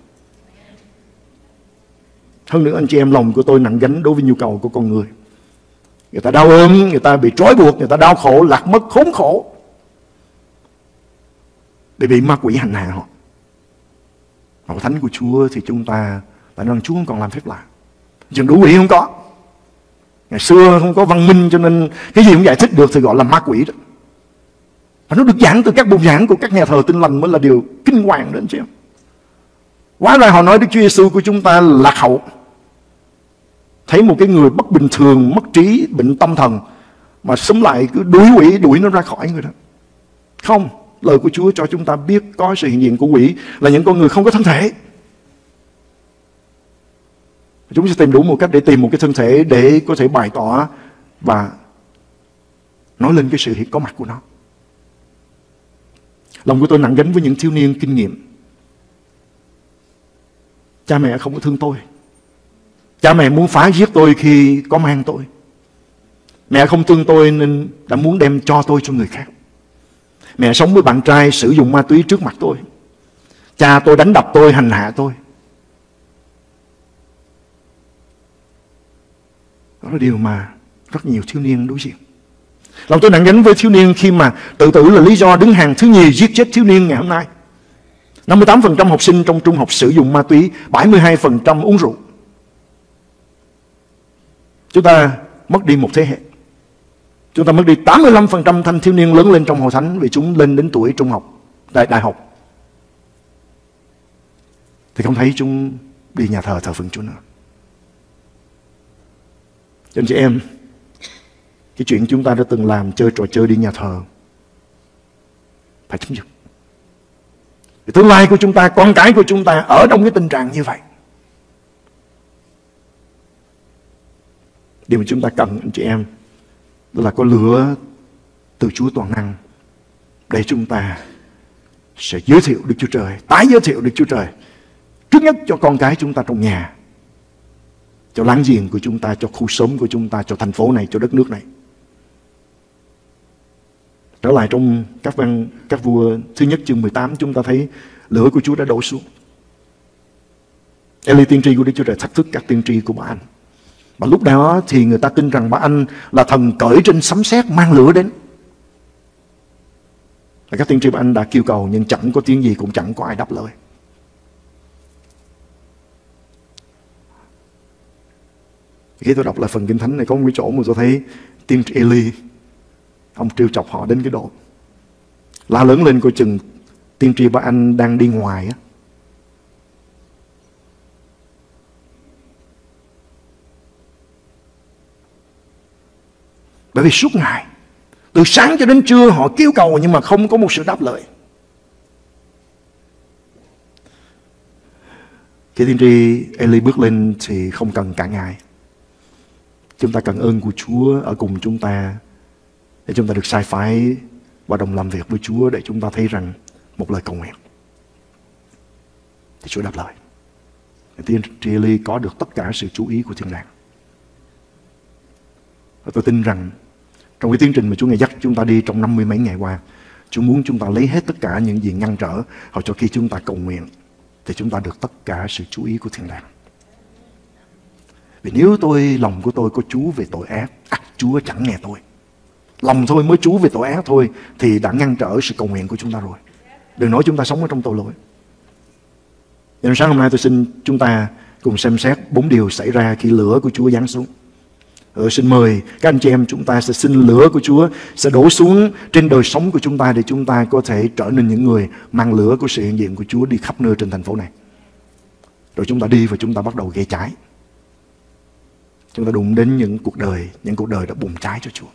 Hơn nữa anh chị em, lòng của tôi nặng gánh đối với nhu cầu của con người. Người ta đau ốm, người ta bị trói buộc, người ta đau khổ, lạc mất, khốn khổ, để bị ma quỷ hành hạ họ. Hội thánh của Chúa thì chúng ta tại nên Chúa không còn làm phép lạ. Chuyện đủ quỷ không có. Ngày xưa không có văn minh cho nên cái gì cũng giải thích được thì gọi là ma quỷ đó. Và nó được giảng từ các bục giảng của các nhà thờ Tin Lành mới là điều kinh hoàng đến chứ. Quá ra họ nói Đức Chúa Giêsu của chúng ta lạc hậu. Thấy một cái người bất bình thường, mất trí, bệnh tâm thần mà xúm lại cứ đuổi quỷ, đuổi nó ra khỏi người đó. Không, lời của Chúa cho chúng ta biết có sự hiện diện của quỷ là những con người không có thân thể. Chúng sẽ tìm đủ một cách để tìm một cái thân thể để có thể bày tỏ và nói lên cái sự hiện có mặt của nó. Lòng của tôi nặng gánh với những thiếu niên kinh nghiệm. Cha mẹ không có thương tôi. Cha mẹ muốn phá giết tôi khi có mang tôi. Mẹ không thương tôi nên đã muốn đem cho tôi cho người khác. Mẹ sống với bạn trai sử dụng ma túy trước mặt tôi. Cha tôi đánh đập tôi, hành hạ tôi. Đó là điều mà rất nhiều thiếu niên đối diện. Lòng tôi nặng gánh với thiếu niên khi mà tự tử là lý do đứng hàng thứ nhì giết chết thiếu niên ngày hôm nay. 58% học sinh trong trung học sử dụng ma túy, 72% uống rượu. Chúng ta mất đi một thế hệ. Chúng ta mất đi 85% thanh thiếu niên lớn lên trong hội thánh vì chúng lên đến tuổi trung học, đại học. Thì không thấy chúng đi nhà thờ thờ phượng Chúa nữa. Cho anh chị em, cái chuyện chúng ta đã từng làm, chơi trò chơi đi nhà thờ, phải chấm dứt. Vì tương lai của chúng ta, con cái của chúng ta ở trong cái tình trạng như vậy. Điều mà chúng ta cần, anh chị em, đó là có lửa từ Chúa toàn năng để chúng ta sẽ giới thiệu Đức Chúa Trời, tái giới thiệu Đức Chúa Trời, trước nhất cho con cái chúng ta trong nhà, cho láng giềng của chúng ta, cho khu xóm của chúng ta, cho thành phố này, cho đất nước này. Trở lại trong các vua thứ nhất chương 18, chúng ta thấy lửa của Chúa đã đổ xuống. Eli tiên tri của Đức Chúa Trời thách thức các tiên tri của Ba-anh. Và lúc đó thì người ta tin rằng Ba-anh là thần cởi trên sấm sét mang lửa đến. Và các tiên tri Ba-anh đã kêu cầu nhưng chẳng có tiếng gì, cũng chẳng có ai đáp lời. Khi tôi đọc lại phần Kinh Thánh này, có một cái chỗ mà tôi thấy tiên tri Eli, ông trêu chọc họ đến cái độ la lớn lên, coi chừng tiên tri Ba-anh đang đi ngoài á. Bởi vì suốt ngày Từ sáng cho đến trưa họ kêu cầu nhưng mà không có một sự đáp lời. Khi tiên tri Eli bước lên thì không cần cả ngài. Chúng ta cần ơn của Chúa ở cùng chúng ta để chúng ta được sai phái và đồng làm việc với Chúa, để chúng ta thấy rằng một lời cầu nguyện thì Chúa đáp lời. Tiên tri Eli có được tất cả sự chú ý của thiên đàng. Và tôi tin rằng trong cái tiến trình mà Chúa Ngài dắt chúng ta đi trong 50 mấy ngày qua, Chúa muốn chúng ta lấy hết tất cả những gì ngăn trở, hoặc cho khi chúng ta cầu nguyện thì chúng ta được tất cả sự chú ý của thiên đàng. Vì nếu lòng của tôi có chú về tội ác, Chúa chẳng nghe tôi. Lòng thôi mới chú về tội ác thôi thì đã ngăn trở sự cầu nguyện của chúng ta rồi. Đừng nói chúng ta sống ở trong tội lỗi. Nên sáng hôm nay tôi xin chúng ta cùng xem xét 4 điều xảy ra khi lửa của Chúa giáng xuống. Xin mời các anh chị em chúng ta sẽ xin lửa của Chúa sẽ đổ xuống trên đời sống của chúng ta, để chúng ta có thể trở nên những người mang lửa của sự hiện diện của Chúa đi khắp nơi trên thành phố này. Rồi chúng ta đi và chúng ta bắt đầu gây cháy. Chúng ta đụng đến những cuộc đời đã bùng cháy cho Chúa.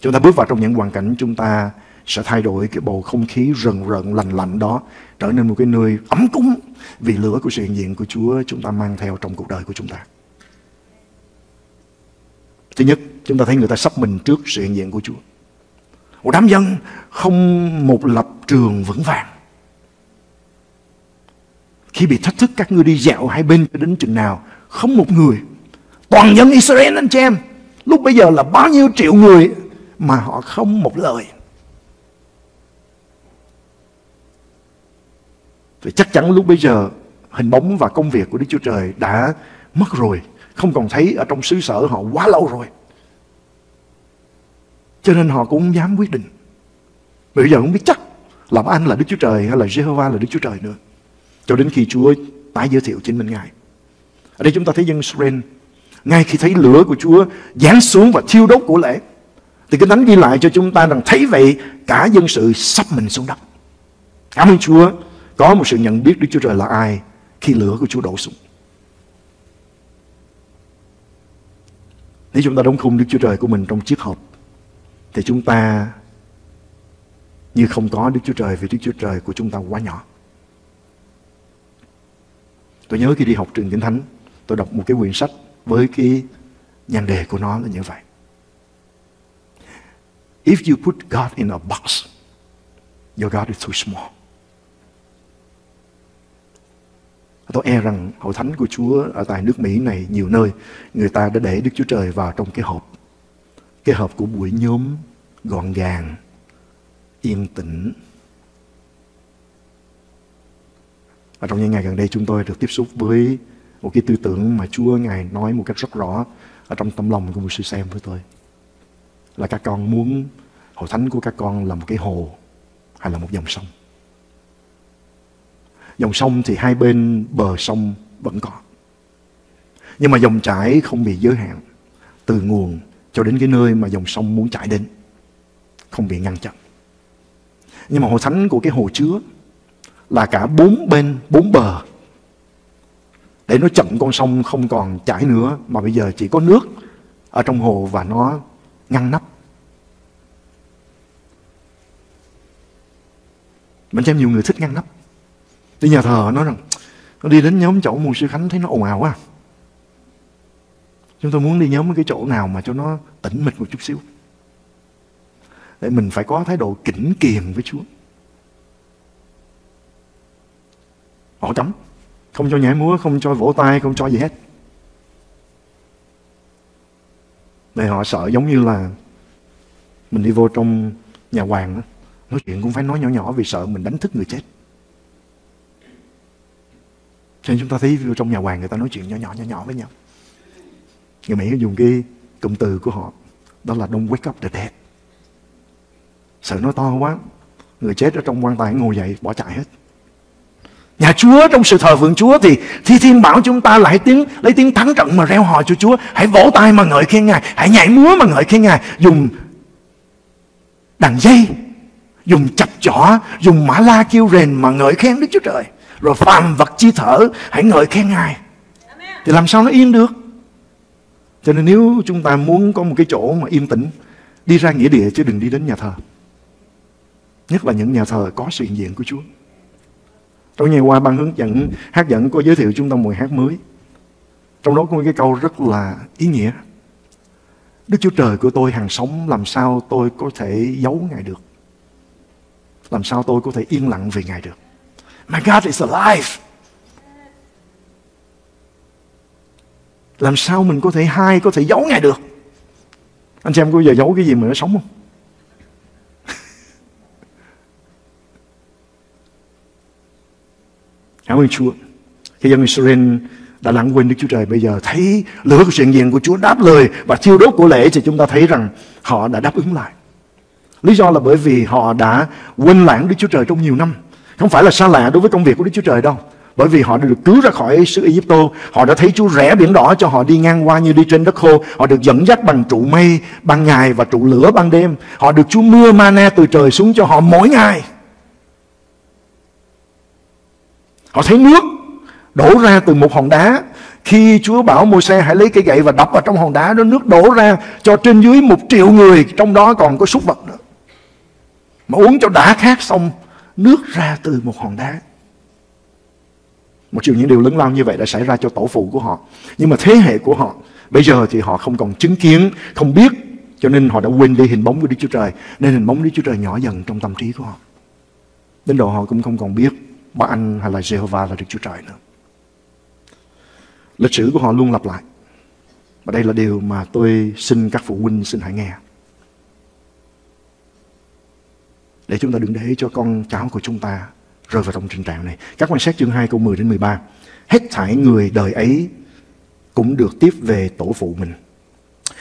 Chúng ta bước vào trong những hoàn cảnh, chúng ta sẽ thay đổi cái bầu không khí rần rợn lành lạnh đó trở nên một cái nơi ấm cúng, vì lửa của sự hiện diện của Chúa chúng ta mang theo trong cuộc đời của chúng ta. Thứ nhất, chúng ta thấy người ta sắp mình trước sự hiện diện của Chúa. Một đám dân không một lập trường vững vàng. Khi bị thách thức, các ngươi đi dạo hai bên cho đến chừng nào? Không một người. Toàn dân Israel anh chị em, lúc bây giờ là bao nhiêu triệu người mà họ không một lời. Vì chắc chắn lúc bây giờ hình bóng và công việc của Đức Chúa Trời đã mất rồi, không còn thấy ở trong xứ sở họ quá lâu rồi. Cho nên họ cũng không dám quyết định. Bây giờ không biết chắc là Ba-anh là Đức Chúa Trời hay là Giê-hô-va là Đức Chúa Trời nữa, cho đến khi Chúa tái giới thiệu chính mình Ngài. Ở đây chúng ta thấy dân Sirene, ngay khi thấy lửa của Chúa giáng xuống và thiêu đốt của lễ, thì Kinh Thánh ghi lại cho chúng ta rằng thấy vậy cả dân sự sắp mình xuống đất. Cảm ơn Chúa có một sự nhận biết Đức Chúa Trời là ai khi lửa của Chúa đổ xuống. Nếu chúng ta đóng khung Đức Chúa Trời của mình trong chiếc hộp thì chúng ta như không có Đức Chúa Trời, vì Đức Chúa Trời của chúng ta quá nhỏ. Tôi nhớ khi đi học trường Kinh Thánh, tôi đọc một cái quyển sách với cái nhan đề của nó là như vậy: If you put God in a box, your God is too small. Tôi e rằng hội thánh của Chúa ở tại nước Mỹ này nhiều nơi người ta đã để Đức Chúa Trời vào trong cái hộp của bụi nhóm, gọn gàng, yên tĩnh. Và trong những ngày gần đây chúng tôi được tiếp xúc với một cái tư tưởng mà Chúa Ngài nói một cách rất rõ ở trong tâm lòng của mục sư Sam với tôi, là các con muốn hội thánh của các con là một cái hồ hay là một dòng sông. Dòng sông thì hai bên bờ sông vẫn có, nhưng mà dòng chảy không bị giới hạn, từ nguồn cho đến cái nơi mà dòng sông muốn chảy đến, không bị ngăn chặn. Nhưng mà hội thánh của cái hồ chứa là cả 4 bên 4 bờ, để nó chặn con sông không còn chảy nữa, mà bây giờ chỉ có nước ở trong hồ và nó ngăn nắp. Mình xem nhiều người thích ngăn nắp. Đi nhà thờ nói rằng nó đi đến nhóm chỗ mục sư Khánh thấy nó ồn ào quá. Chúng tôi muốn đi nhóm cái chỗ nào mà cho nó tĩnh mịch một chút xíu, để mình phải có thái độ kính kiềm với Chúa. Họ cấm, không cho nhảy múa, không cho vỗ tay, không cho gì hết. Để họ sợ giống như là mình đi vô trong nhà hoàng đó, nói chuyện cũng phải nói nhỏ nhỏ vì sợ mình đánh thức người chết. Cho nên chúng ta thấy trong nhà hoàng người ta nói chuyện nhỏ nhỏ với nhau. Người Mỹ dùng cái cụm từ của họ, đó là don't wake up the dead. Sợ nói to quá, người chết ở trong quan tài ngồi dậy bỏ chạy hết. Nhà Chúa trong sự thờ phượng Chúa thì Thiên bảo chúng ta là hãy lấy tiếng thắng trận mà reo hò cho Chúa, hãy vỗ tay mà ngợi khen Ngài, hãy nhảy múa mà ngợi khen Ngài, dùng đàn dây, dùng chập chỏ, dùng mã la kêu rền mà ngợi khen Đức Chúa Trời. Rồi phàm vật chi thở hãy ngợi khen Ngài. Thì làm sao nó yên được? Cho nên nếu chúng ta muốn có một cái chỗ mà yên tĩnh, đi ra nghĩa địa chứ đừng đi đến nhà thờ. Nhất là những nhà thờ có sự hiện diện của Chúa. Trong ngày qua ban hướng dẫn hát dẫn có giới thiệu chúng ta mùi hát mới. Trong đó có một cái câu rất là ý nghĩa. Đức Chúa Trời của tôi hằng sống, làm sao tôi có thể giấu Ngài được? Làm sao tôi có thể yên lặng về Ngài được? My God is alive! Làm sao mình có thể giấu Ngài được? Anh xem có giờ giấu cái gì mà nó sống không? Cảm ơn Chúa. Khi dân Israel đã lãng quên Đức Chúa Trời, bây giờ thấy lửa của sự hiện diện của Chúa đáp lời và thiêu đốt của lễ, thì chúng ta thấy rằng họ đã đáp ứng lại. Lý do là bởi vì họ đã quên lãng Đức Chúa Trời trong nhiều năm. Không phải là xa lạ đối với công việc của Đức Chúa Trời đâu, bởi vì họ đã được cứu ra khỏi xứ Ai Cập. Họ đã thấy Chúa rẽ biển đỏ cho họ đi ngang qua như đi trên đất khô. Họ được dẫn dắt bằng trụ mây ban ngày và trụ lửa ban đêm. Họ được Chúa mưa mana từ trời xuống cho họ mỗi ngày. Họ thấy nước đổ ra từ một hòn đá. Khi Chúa bảo Môi-se hãy lấy cây gậy và đập vào trong hòn đá đó, nước đổ ra cho trên dưới 1 triệu người, trong đó còn có súc vật nữa. Mà uống cho đã khát xong, nước ra từ một hòn đá. Một trong những điều lớn lao như vậy đã xảy ra cho tổ phụ của họ. Nhưng mà thế hệ của họ bây giờ thì họ không còn chứng kiến, không biết, cho nên họ đã quên đi hình bóng của Đức Chúa Trời. Nên hình bóng Đức Chúa Trời nhỏ dần trong tâm trí của họ, đến độ họ cũng không còn biết Ba-anh hay là Giê-hô-va là Đức Chúa Trời nữa. Lịch sử của họ luôn lặp lại. Và đây là điều mà tôi xin các phụ huynh xin hãy nghe, để chúng ta đừng để cho con cháu của chúng ta rơi vào trong tình trạng này. Các quan sát chương 2 câu 10 đến 13. Hết thảy người đời ấy cũng được tiếp về tổ phụ mình.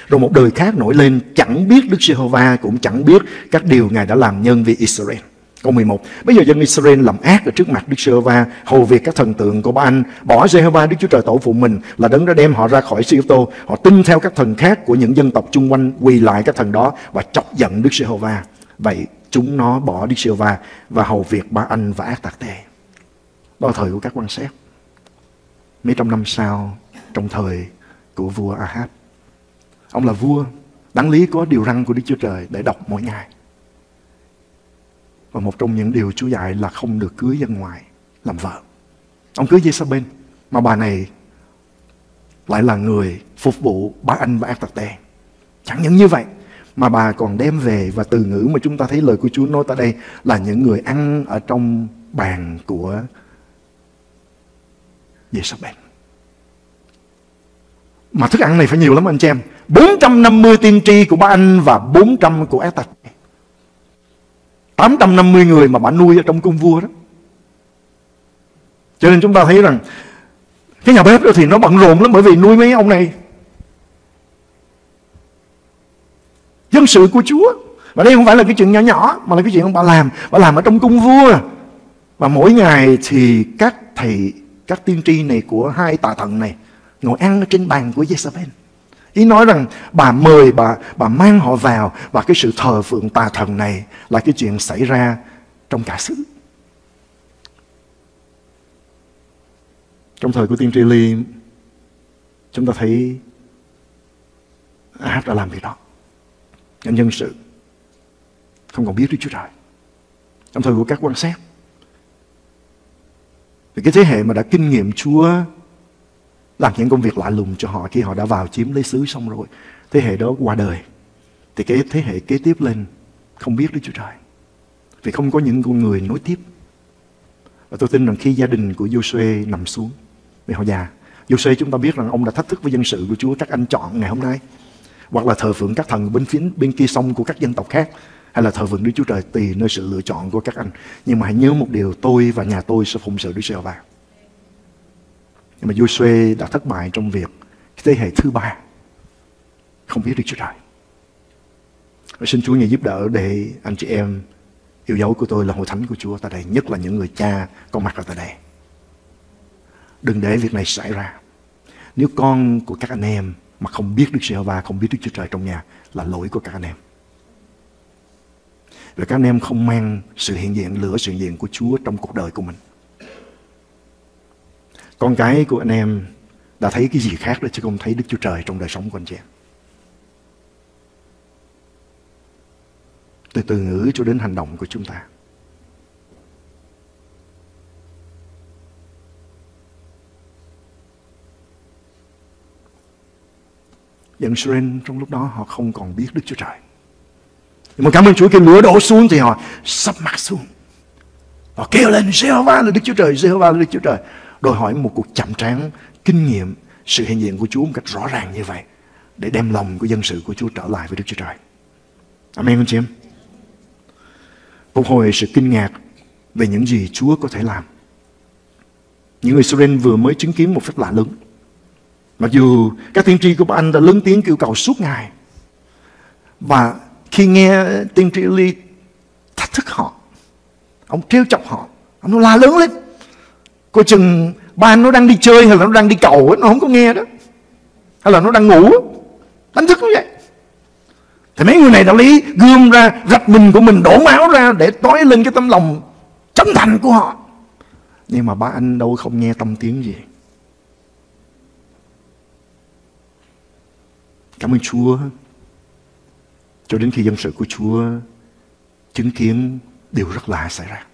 Rồi một đời khác nổi lên, chẳng biết Đức Giê-hô-va, cũng chẳng biết các điều Ngài đã làm nhân vì Israel. Câu 11. Bây giờ dân Israel làm ác ở trước mặt Đức Giê-hô-va, hầu việc các thần tượng của Ba-anh, bỏ Giê-hô-va Đức Chúa Trời tổ phụ mình là đấng đã đem họ ra khỏi Ai Cập. Họ tin theo các thần khác của những dân tộc chung quanh, quỳ lại các thần đó và chọc giận Đức Giê-hô-va. Vậy chúng nó bỏ Đức Giê-hô-va và hầu việc Ba-anh và ác tạc tê. Đó là thời của các quan sát. Mấy trăm năm sau, trong thời của vua Ahab. Ông là vua, đáng lý có điều răn của Đức Chúa Trời để đọc mỗi ngày. Và một trong những điều Chúa dạy là không được cưới dân ngoại làm vợ. Ông cưới Jezebel, mà bà này lại là người phục vụ Ba-anh và ác tạc tê. Chẳng những như vậy, mà bà còn đem về, và từ ngữ mà chúng ta thấy lời của Chúa nói tại đây là những người ăn ở trong bàn của Jezebel. Mà thức ăn này phải nhiều lắm anh chị em. 450 tiên tri của Ba-anh và 400 của ác tạc tê. 850 người mà bà nuôi ở trong cung vua đó. Cho nên chúng ta thấy rằng cái nhà bếp đó thì nó bận rộn lắm, bởi vì nuôi mấy ông này. Dân sự của Chúa. Và đây không phải là cái chuyện nhỏ nhỏ, mà là cái chuyện ông bà làm ở trong cung vua. Và mỗi ngày thì các tiên tri này của hai tà thần này ngồi ăn ở trên bàn của Jezebel. Ý nói rằng bà mời, bà mang họ vào. Và cái sự thờ phượng tà thần này là cái chuyện xảy ra trong cả xứ. Trong thời của tiên tri Eli, chúng ta thấy Ahab đã làm việc đó. Những nhân sự không còn biết Đức Chúa Trời. Trong thời của các quan sát, vì cái thế hệ mà đã kinh nghiệm Chúa làm những công việc lạ lùng cho họ khi họ đã vào chiếm lấy xứ xong rồi, thế hệ đó qua đời, thì cái thế hệ kế tiếp lên không biết Đức Chúa Trời, vì không có những con người nối tiếp. Và tôi tin rằng khi gia đình của Joshua nằm xuống vì họ già, Joshua chúng ta biết rằng ông đã thách thức với dân sự của Chúa. Các anh chọn ngày hôm nay hoặc là thờ phượng các thần bên kia sông của các dân tộc khác, hay là thờ phượng Đức Chúa Trời, tùy nơi sự lựa chọn của các anh. Nhưng mà hãy nhớ một điều, tôi và nhà tôi sẽ phụng sự Đức Chúa Trời. Nhưng mà Giô-suê đã thất bại trong việc thế hệ thứ ba không biết Đức Chúa Trời. Và xin Chúa Ngài giúp đỡ để anh chị em yêu dấu của tôi là hội thánh của Chúa tại đây, nhất là những người cha có mặt ở tại đây. Đừng để việc này xảy ra. Nếu con của các anh em mà không biết Đức Giê-hô-va, không biết Đức Chúa Trời trong nhà, là lỗi của các anh em. Và các anh em không mang sự hiện diện, lửa sự hiện diện của Chúa trong cuộc đời của mình. Con cái của anh em đã thấy cái gì khác nữa chứ không thấy Đức Chúa Trời trong đời sống của anh chị. Từ từ ngữ cho đến hành động của chúng ta. Dân Sirene trong lúc đó họ không còn biết Đức Chúa Trời. Nhưng mà cảm ơn Chúa, khi lửa đổ xuống thì họ sắp mặt xuống. Họ kêu lên Giê-hô-va là Đức Chúa Trời, Giê-hô-va là Đức Chúa Trời. Đòi hỏi một cuộc chạm trán, kinh nghiệm sự hiện diện của Chúa một cách rõ ràng như vậy để đem lòng của dân sự của Chúa trở lại với Đức Chúa Trời. Amen anh chị em. Phục hồi sự kinh ngạc về những gì Chúa có thể làm. Những người Sirene vừa mới chứng kiến một phép lạ lớn. Mặc dù các tiên tri của Ba-anh đã lớn tiếng kêu cầu suốt ngày, và khi nghe tiên tri Eli thách thức họ, ông trêu chọc họ, ông nó la lớn lên, coi chừng Ba-anh nó đang đi chơi hay là nó đang đi cầu ấy, nó không có nghe đó, hay là nó đang ngủ ấy, đánh thức nó vậy. Thì mấy người này đã lấy gươm ra rạch mình của mình, đổ máu ra để tối lên cái tấm lòng chân thành của họ. Nhưng mà Ba-anh đâu không nghe tâm tiếng gì. Cảm ơn Chúa, cho đến khi dân sự của Chúa chứng kiến điều rất lạ xảy ra.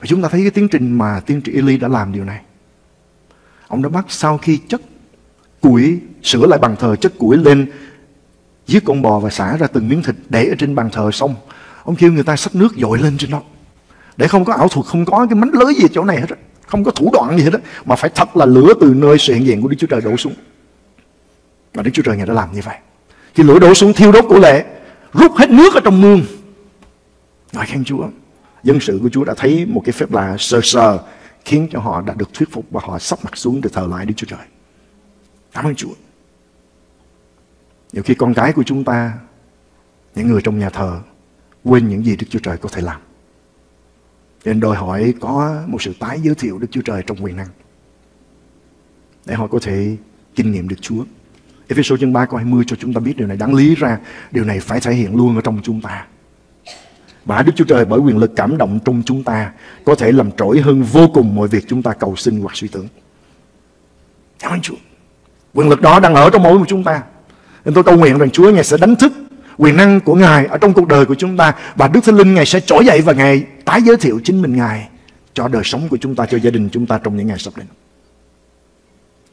Và chúng ta thấy cái tiến trình mà tiên tri Eli đã làm điều này. Ông đã bắt, sau khi chất củi, sửa lại bàn thờ, chất củi lên, giết con bò và xả ra từng miếng thịt để ở trên bàn thờ xong, ông kêu người ta xách nước dội lên trên đó. Để không có ảo thuật, không có cái mánh lưới gì ở chỗ này hết, không có thủ đoạn gì hết, mà phải thật là lửa từ nơi sự hiện diện của Đức Chúa Trời đổ xuống. Và Đức Chúa Trời Ngài đã làm như vậy. Khi lửa đổ xuống thiêu đốt của lệ, rút hết nước ở trong mương. Ngài khen Chúa. Dân sự của Chúa đã thấy một cái phép lạ sờ sờ, khiến cho họ đã được thuyết phục và họ sắp mặt xuống để thờ lại Đức Chúa Trời. Cảm ơn Chúa. Nhiều khi con cái của chúng ta, những người trong nhà thờ, quên những gì Đức Chúa Trời có thể làm, nên đòi hỏi có một sự tái giới thiệu Đức Chúa Trời trong quyền năng để họ có thể kinh nghiệm được Chúa. Ê-phê-sô chương 3 câu 20 cho chúng ta biết điều này. Đáng lý ra điều này phải thể hiện luôn ở trong chúng ta. Và Đức Chúa Trời bởi quyền lực cảm động trong chúng ta có thể làm trỗi hơn vô cùng mọi việc chúng ta cầu xin hoặc suy tưởng. Cảm ơn Chúa. Quyền lực đó đang ở trong mỗi một chúng ta. Nên tôi cầu nguyện rằng Chúa Ngài sẽ đánh thức quyền năng của Ngài ở trong cuộc đời của chúng ta, và Đức Thánh Linh Ngài sẽ trỗi dậy và Ngài tái giới thiệu chính mình Ngài cho đời sống của chúng ta, cho gia đình chúng ta trong những ngày sắp đến.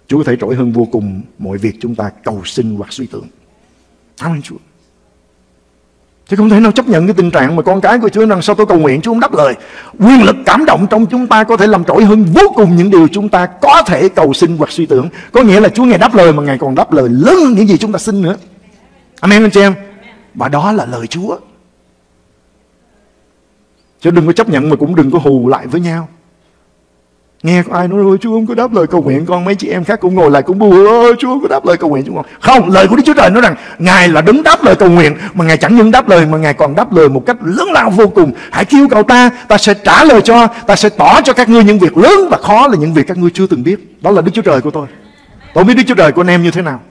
Chúa có thể trỗi hơn vô cùng mọi việc chúng ta cầu xin hoặc suy tưởng. Cảm ơn Chúa. Chứ không thể nào chấp nhận cái tình trạng mà con cái của Chúa rằng sao tôi cầu nguyện Chúa không đáp lời. Quyền lực cảm động trong chúng ta có thể làm trỗi hơn vô cùng những điều chúng ta có thể cầu xin hoặc suy tưởng. Có nghĩa là Chúa Ngài đáp lời, mà Ngài còn đáp lời lớn hơn những gì chúng ta xin nữa. Amen anh chị em. Và đó là lời Chúa. Chứ đừng có chấp nhận mà cũng đừng có hù lại với nhau. Nghe có ai nói ôi Chúa không có đáp lời cầu nguyện con, mấy chị em khác cũng ngồi lại cũng buồn ôi Chúa không có đáp lời cầu nguyện chúng con. Không, lời của Đức Chúa Trời nói rằng Ngài là đấng đáp lời cầu nguyện, mà Ngài chẳng những đáp lời mà Ngài còn đáp lời một cách lớn lao vô cùng. Hãy kêu cầu ta, ta sẽ trả lời cho, ta sẽ tỏ cho các ngươi những việc lớn và khó là những việc các ngươi chưa từng biết. Đó là Đức Chúa Trời của tôi. Tôi biết Đức Chúa Trời của anh em như thế nào.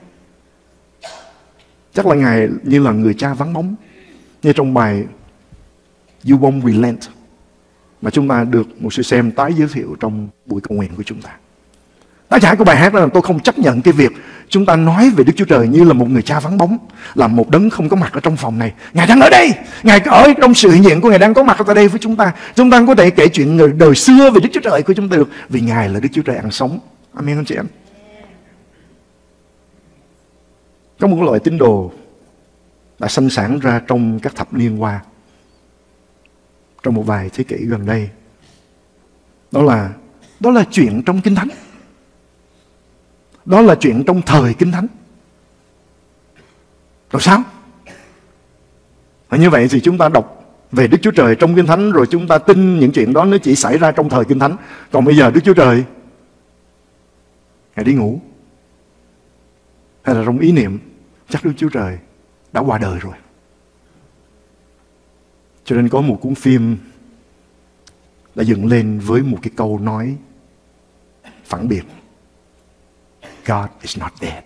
Chắc là Ngài như là người cha vắng bóng, như trong bài You Won't Relent mà chúng ta được một sự xem tái giới thiệu trong buổi cầu nguyện của chúng ta. Tác giả của bài hát đó là tôi không chấp nhận cái việc chúng ta nói về Đức Chúa Trời như là một người cha vắng bóng, là một đấng không có mặt ở trong phòng này. Ngài đang ở đây, Ngài ở trong sự hiện diện của Ngài đang có mặt ở đây với chúng ta. Chúng ta có thể kể chuyện đời xưa về Đức Chúa Trời của chúng ta được, vì Ngài là Đức Chúa Trời ăn sống. Amen anh chị em. Có một loại tín đồ đã sanh sản ra trong các thập niên qua, trong một vài thế kỷ gần đây, đó là chuyện trong Kinh Thánh, đó là chuyện trong thời Kinh Thánh. Rồi sao? Và như vậy thì chúng ta đọc về Đức Chúa Trời trong Kinh Thánh rồi chúng ta tin những chuyện đó nó chỉ xảy ra trong thời Kinh Thánh. Còn bây giờ Đức Chúa Trời Ngài đi ngủ, hay là trong ý niệm chắc Đức Chúa Trời đã qua đời rồi. Cho nên có một cuốn phim đã dựng lên với một cái câu nói phản biệt: God is not dead.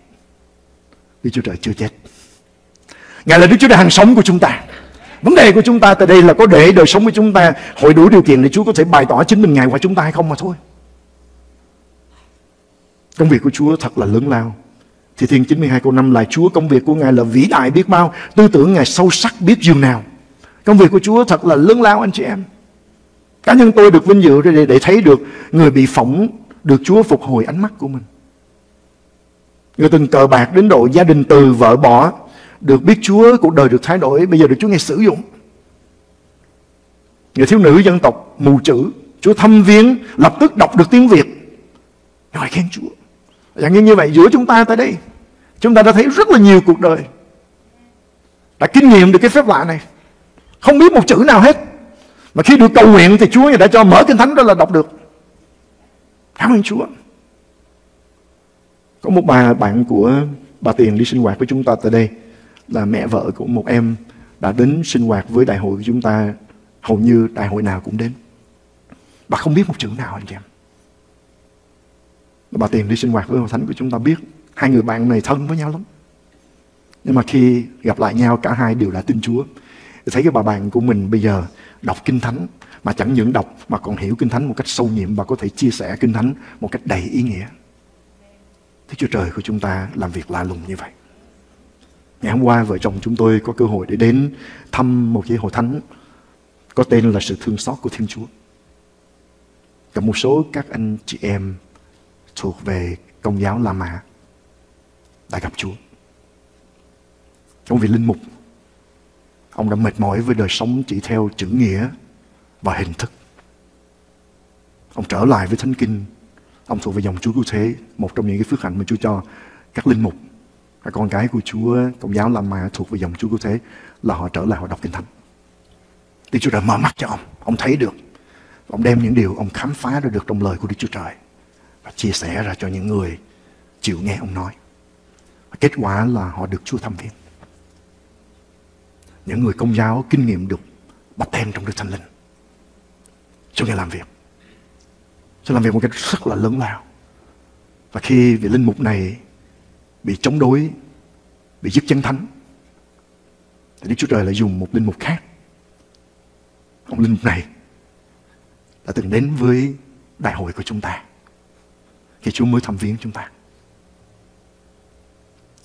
Đức Chúa Trời chưa chết. Ngài là Đức Chúa Trời hằng sống của chúng ta. Vấn đề của chúng ta tại đây là có để đời sống của chúng ta hội đủ điều kiện để Chúa có thể bày tỏ chính mình Ngài qua chúng ta hay không mà thôi. Công việc của Chúa thật là lớn lao. Thi Thiên 92 câu 5 là Chúa công việc của Ngài là vĩ đại biết bao, tư tưởng Ngài sâu sắc biết dường nào. Công việc của Chúa thật là lớn lao anh chị em. Cá nhân tôi được vinh dự để thấy được người bị phỏng được Chúa phục hồi ánh mắt của mình. Người từng cờ bạc đến độ gia đình từ vợ bỏ, được biết Chúa cuộc đời được thay đổi, bây giờ được Chúa Ngài sử dụng. Người thiếu nữ dân tộc mù chữ, Chúa thăm viếng, lập tức đọc được tiếng Việt, ngợi khen Chúa. Dạng như vậy giữa chúng ta tại đây, chúng ta đã thấy rất là nhiều cuộc đời đã kinh nghiệm được cái phép lạ này, không biết một chữ nào hết, mà khi được cầu nguyện thì Chúa đã cho mở Kinh Thánh ra là đọc được. Cảm ơn Chúa. Có một bà bạn của bà Tiền đi sinh hoạt với chúng ta tại đây, là mẹ vợ của một em đã đến sinh hoạt với đại hội của chúng ta, hầu như đại hội nào cũng đến. Bà không biết một chữ nào anh chị em. Bà Tiền đi sinh hoạt với hội thánh của chúng ta biết, hai người bạn này thân với nhau lắm. Nhưng mà khi gặp lại nhau, cả hai đều đã tin Chúa. Thấy cái bà bạn của mình bây giờ đọc Kinh Thánh, mà chẳng những đọc mà còn hiểu Kinh Thánh một cách sâu nhiệm, và có thể chia sẻ Kinh Thánh một cách đầy ý nghĩa. Thế Chúa Trời của chúng ta làm việc lạ lùng như vậy. Ngày hôm qua vợ chồng chúng tôi có cơ hội để đến thăm một cái hội thánh có tên là Sự Thương Xót của Thiên Chúa. Cả một số các anh chị em thuộc về Công giáo La Mã đã gặp Chúa. Ông vị linh mục, ông đã mệt mỏi với đời sống chỉ theo chữ nghĩa và hình thức. Ông trở lại với Thánh Kinh. Ông thuộc về dòng Chúa Cứu Thế, một trong những cái phước hạnh mà Chúa cho các linh mục, các con cái của Chúa Công giáo La Mã thuộc về dòng Chúa Cứu Thế, là họ trở lại họ đọc Kinh Thánh. Thì Chúa Trời mở mắt cho ông thấy được. Ông đem những điều ông khám phá ra được trong lời của Đức Chúa Trời và chia sẻ ra cho những người chịu nghe ông nói. Và kết quả là họ được Chúa thăm viếng. Những người Công giáo kinh nghiệm được bắt tem trong Đức Thánh Linh. Chúa Ngài làm việc. Chúa làm việc một cách rất là lớn lao. Và khi vị linh mục này bị chống đối, bị dứt chân thánh, thì Đức Chúa Trời lại dùng một linh mục khác. Ông linh mục này đã từng đến với đại hội của chúng ta khi Chúa mới thăm viếng chúng ta.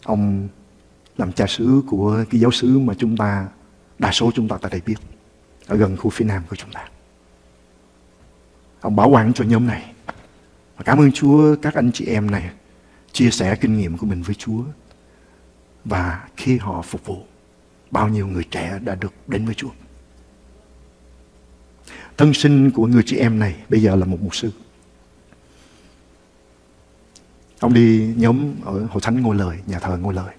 Ông làm cha xứ của cái giáo xứ mà chúng ta, đa số chúng ta tại đây biết, ở gần khu phía nam của chúng ta. Ông bảo quản cho nhóm này. Và cảm ơn Chúa các anh chị em này chia sẻ kinh nghiệm của mình với Chúa. Và khi họ phục vụ, bao nhiêu người trẻ đã được đến với Chúa. Thân sinh của người chị em này bây giờ là một mục sư. Ông đi nhóm ở hội thánh Ngôi Lời, nhà thờ Ngôi Lời.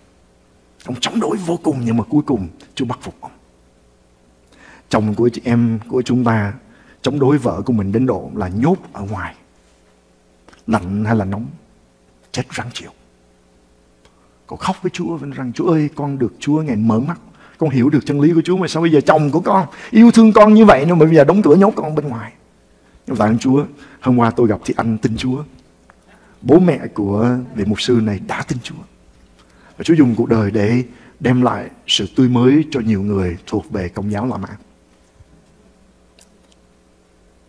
Ông chống đối vô cùng, nhưng mà cuối cùng Chúa bắt phục ông. Chồng của chị em của chúng ta chống đối vợ của mình đến độ là nhốt ở ngoài, lạnh hay là nóng, chết rắn chịu. Cậu khóc với Chúa, vẫn rằng Chúa ơi, con được Chúa Ngài mở mắt, con hiểu được chân lý của Chúa, mà sao bây giờ chồng của con yêu thương con như vậy nhưng mà bây giờ đóng cửa nhốt con bên ngoài. Nhưng mà tạ ơn Chúa, hôm qua tôi gặp thì anh tin Chúa, bố mẹ của vị mục sư này đã tin Chúa. Và Chúa dùng cuộc đời để đem lại sự tươi mới cho nhiều người thuộc về Công giáo La Mã.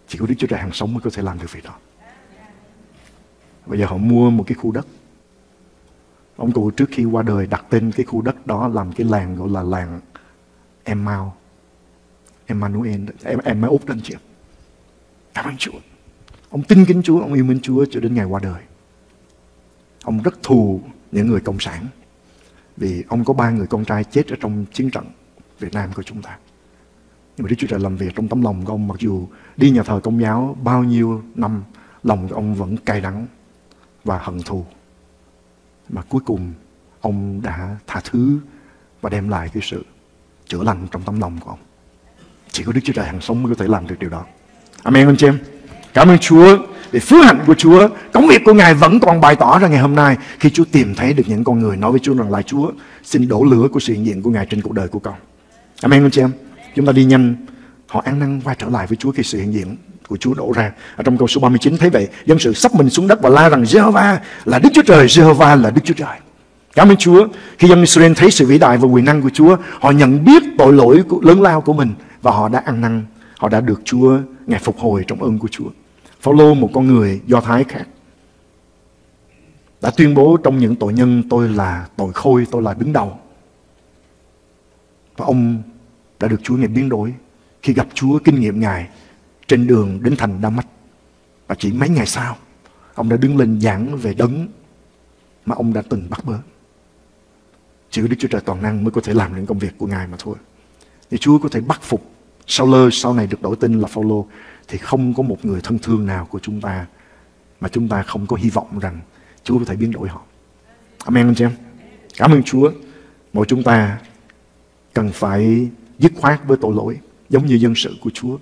Chỉ có Đức Chúa Trời hàng sống mới có thể làm được việc đó. Bây giờ họ mua một cái khu đất. Ông cụ trước khi qua đời đặt tên cái khu đất đó làm cái làng gọi là làng Emmaus. Emmaus đó anh chị. Cảm ơn Chúa. Ông tin kính Chúa, ông yêu mến Chúa cho đến ngày qua đời. Ông rất thù những người cộng sản, vì ông có 3 người con trai chết ở trong chiến trận Việt Nam của chúng ta. Nhưng mà Đức Chúa Trời làm việc trong tấm lòng của ông, mặc dù đi nhà thờ Công giáo bao nhiêu năm, lòng của ông vẫn cay đắng và hận thù. Mà cuối cùng ông đã tha thứ và đem lại cái sự chữa lành trong tấm lòng của ông. Chỉ có Đức Chúa Trời hằng sống mới có thể làm được điều đó. Amen anh chị em. Cảm ơn Chúa vì phước hạnh của Chúa. Công việc của Ngài vẫn còn bày tỏ ra ngày hôm nay, khi Chúa tìm thấy được những con người nói với Chúa rằng là Chúa xin đổ lửa của sự hiện diện của Ngài trên cuộc đời của con. Amen anh chị em. Chúng ta đi nhanh. Họ ăn năn quay trở lại với Chúa khi sự hiện diện của Chúa đổ ra. Ở trong câu số 39 thấy vậy, dân sự sắp mình xuống đất và la rằng Giê-hô-va là Đức Chúa Trời, Giê-hô-va là Đức Chúa Trời. Cảm ơn Chúa. Khi dân Sirene thấy sự vĩ đại và quyền năng của Chúa, họ nhận biết tội lỗi lớn lao của mình và họ đã ăn năn. Họ đã được Chúa Ngài phục hồi trong ơn của Chúa. Phao-lô, một con người Do Thái khác, đã tuyên bố trong những tội nhân tôi là tội khôi, tôi là đứng đầu. Và ông đã được Chúa Ngài biến đổi khi gặp Chúa, kinh nghiệm Ngài trên đường đến thành Đa Mách. Và chỉ mấy ngày sau, ông đã đứng lên giảng về đấng mà ông đã từng bắt bớ. Chỉ có Đức Chúa Trời toàn năng mới có thể làm những công việc của Ngài mà thôi. Thì Chúa có thể bắt phục Sau-lơ, sau này được đổi tên là Phao-lô, thì không có một người thân thương nào của chúng ta mà chúng ta không có hy vọng rằng Chúa có thể biến đổi họ. Amen anh chị em. Cảm ơn Chúa. Mỗi chúng ta cần phải dứt khoát với tội lỗi, giống như dân sự của Chúa,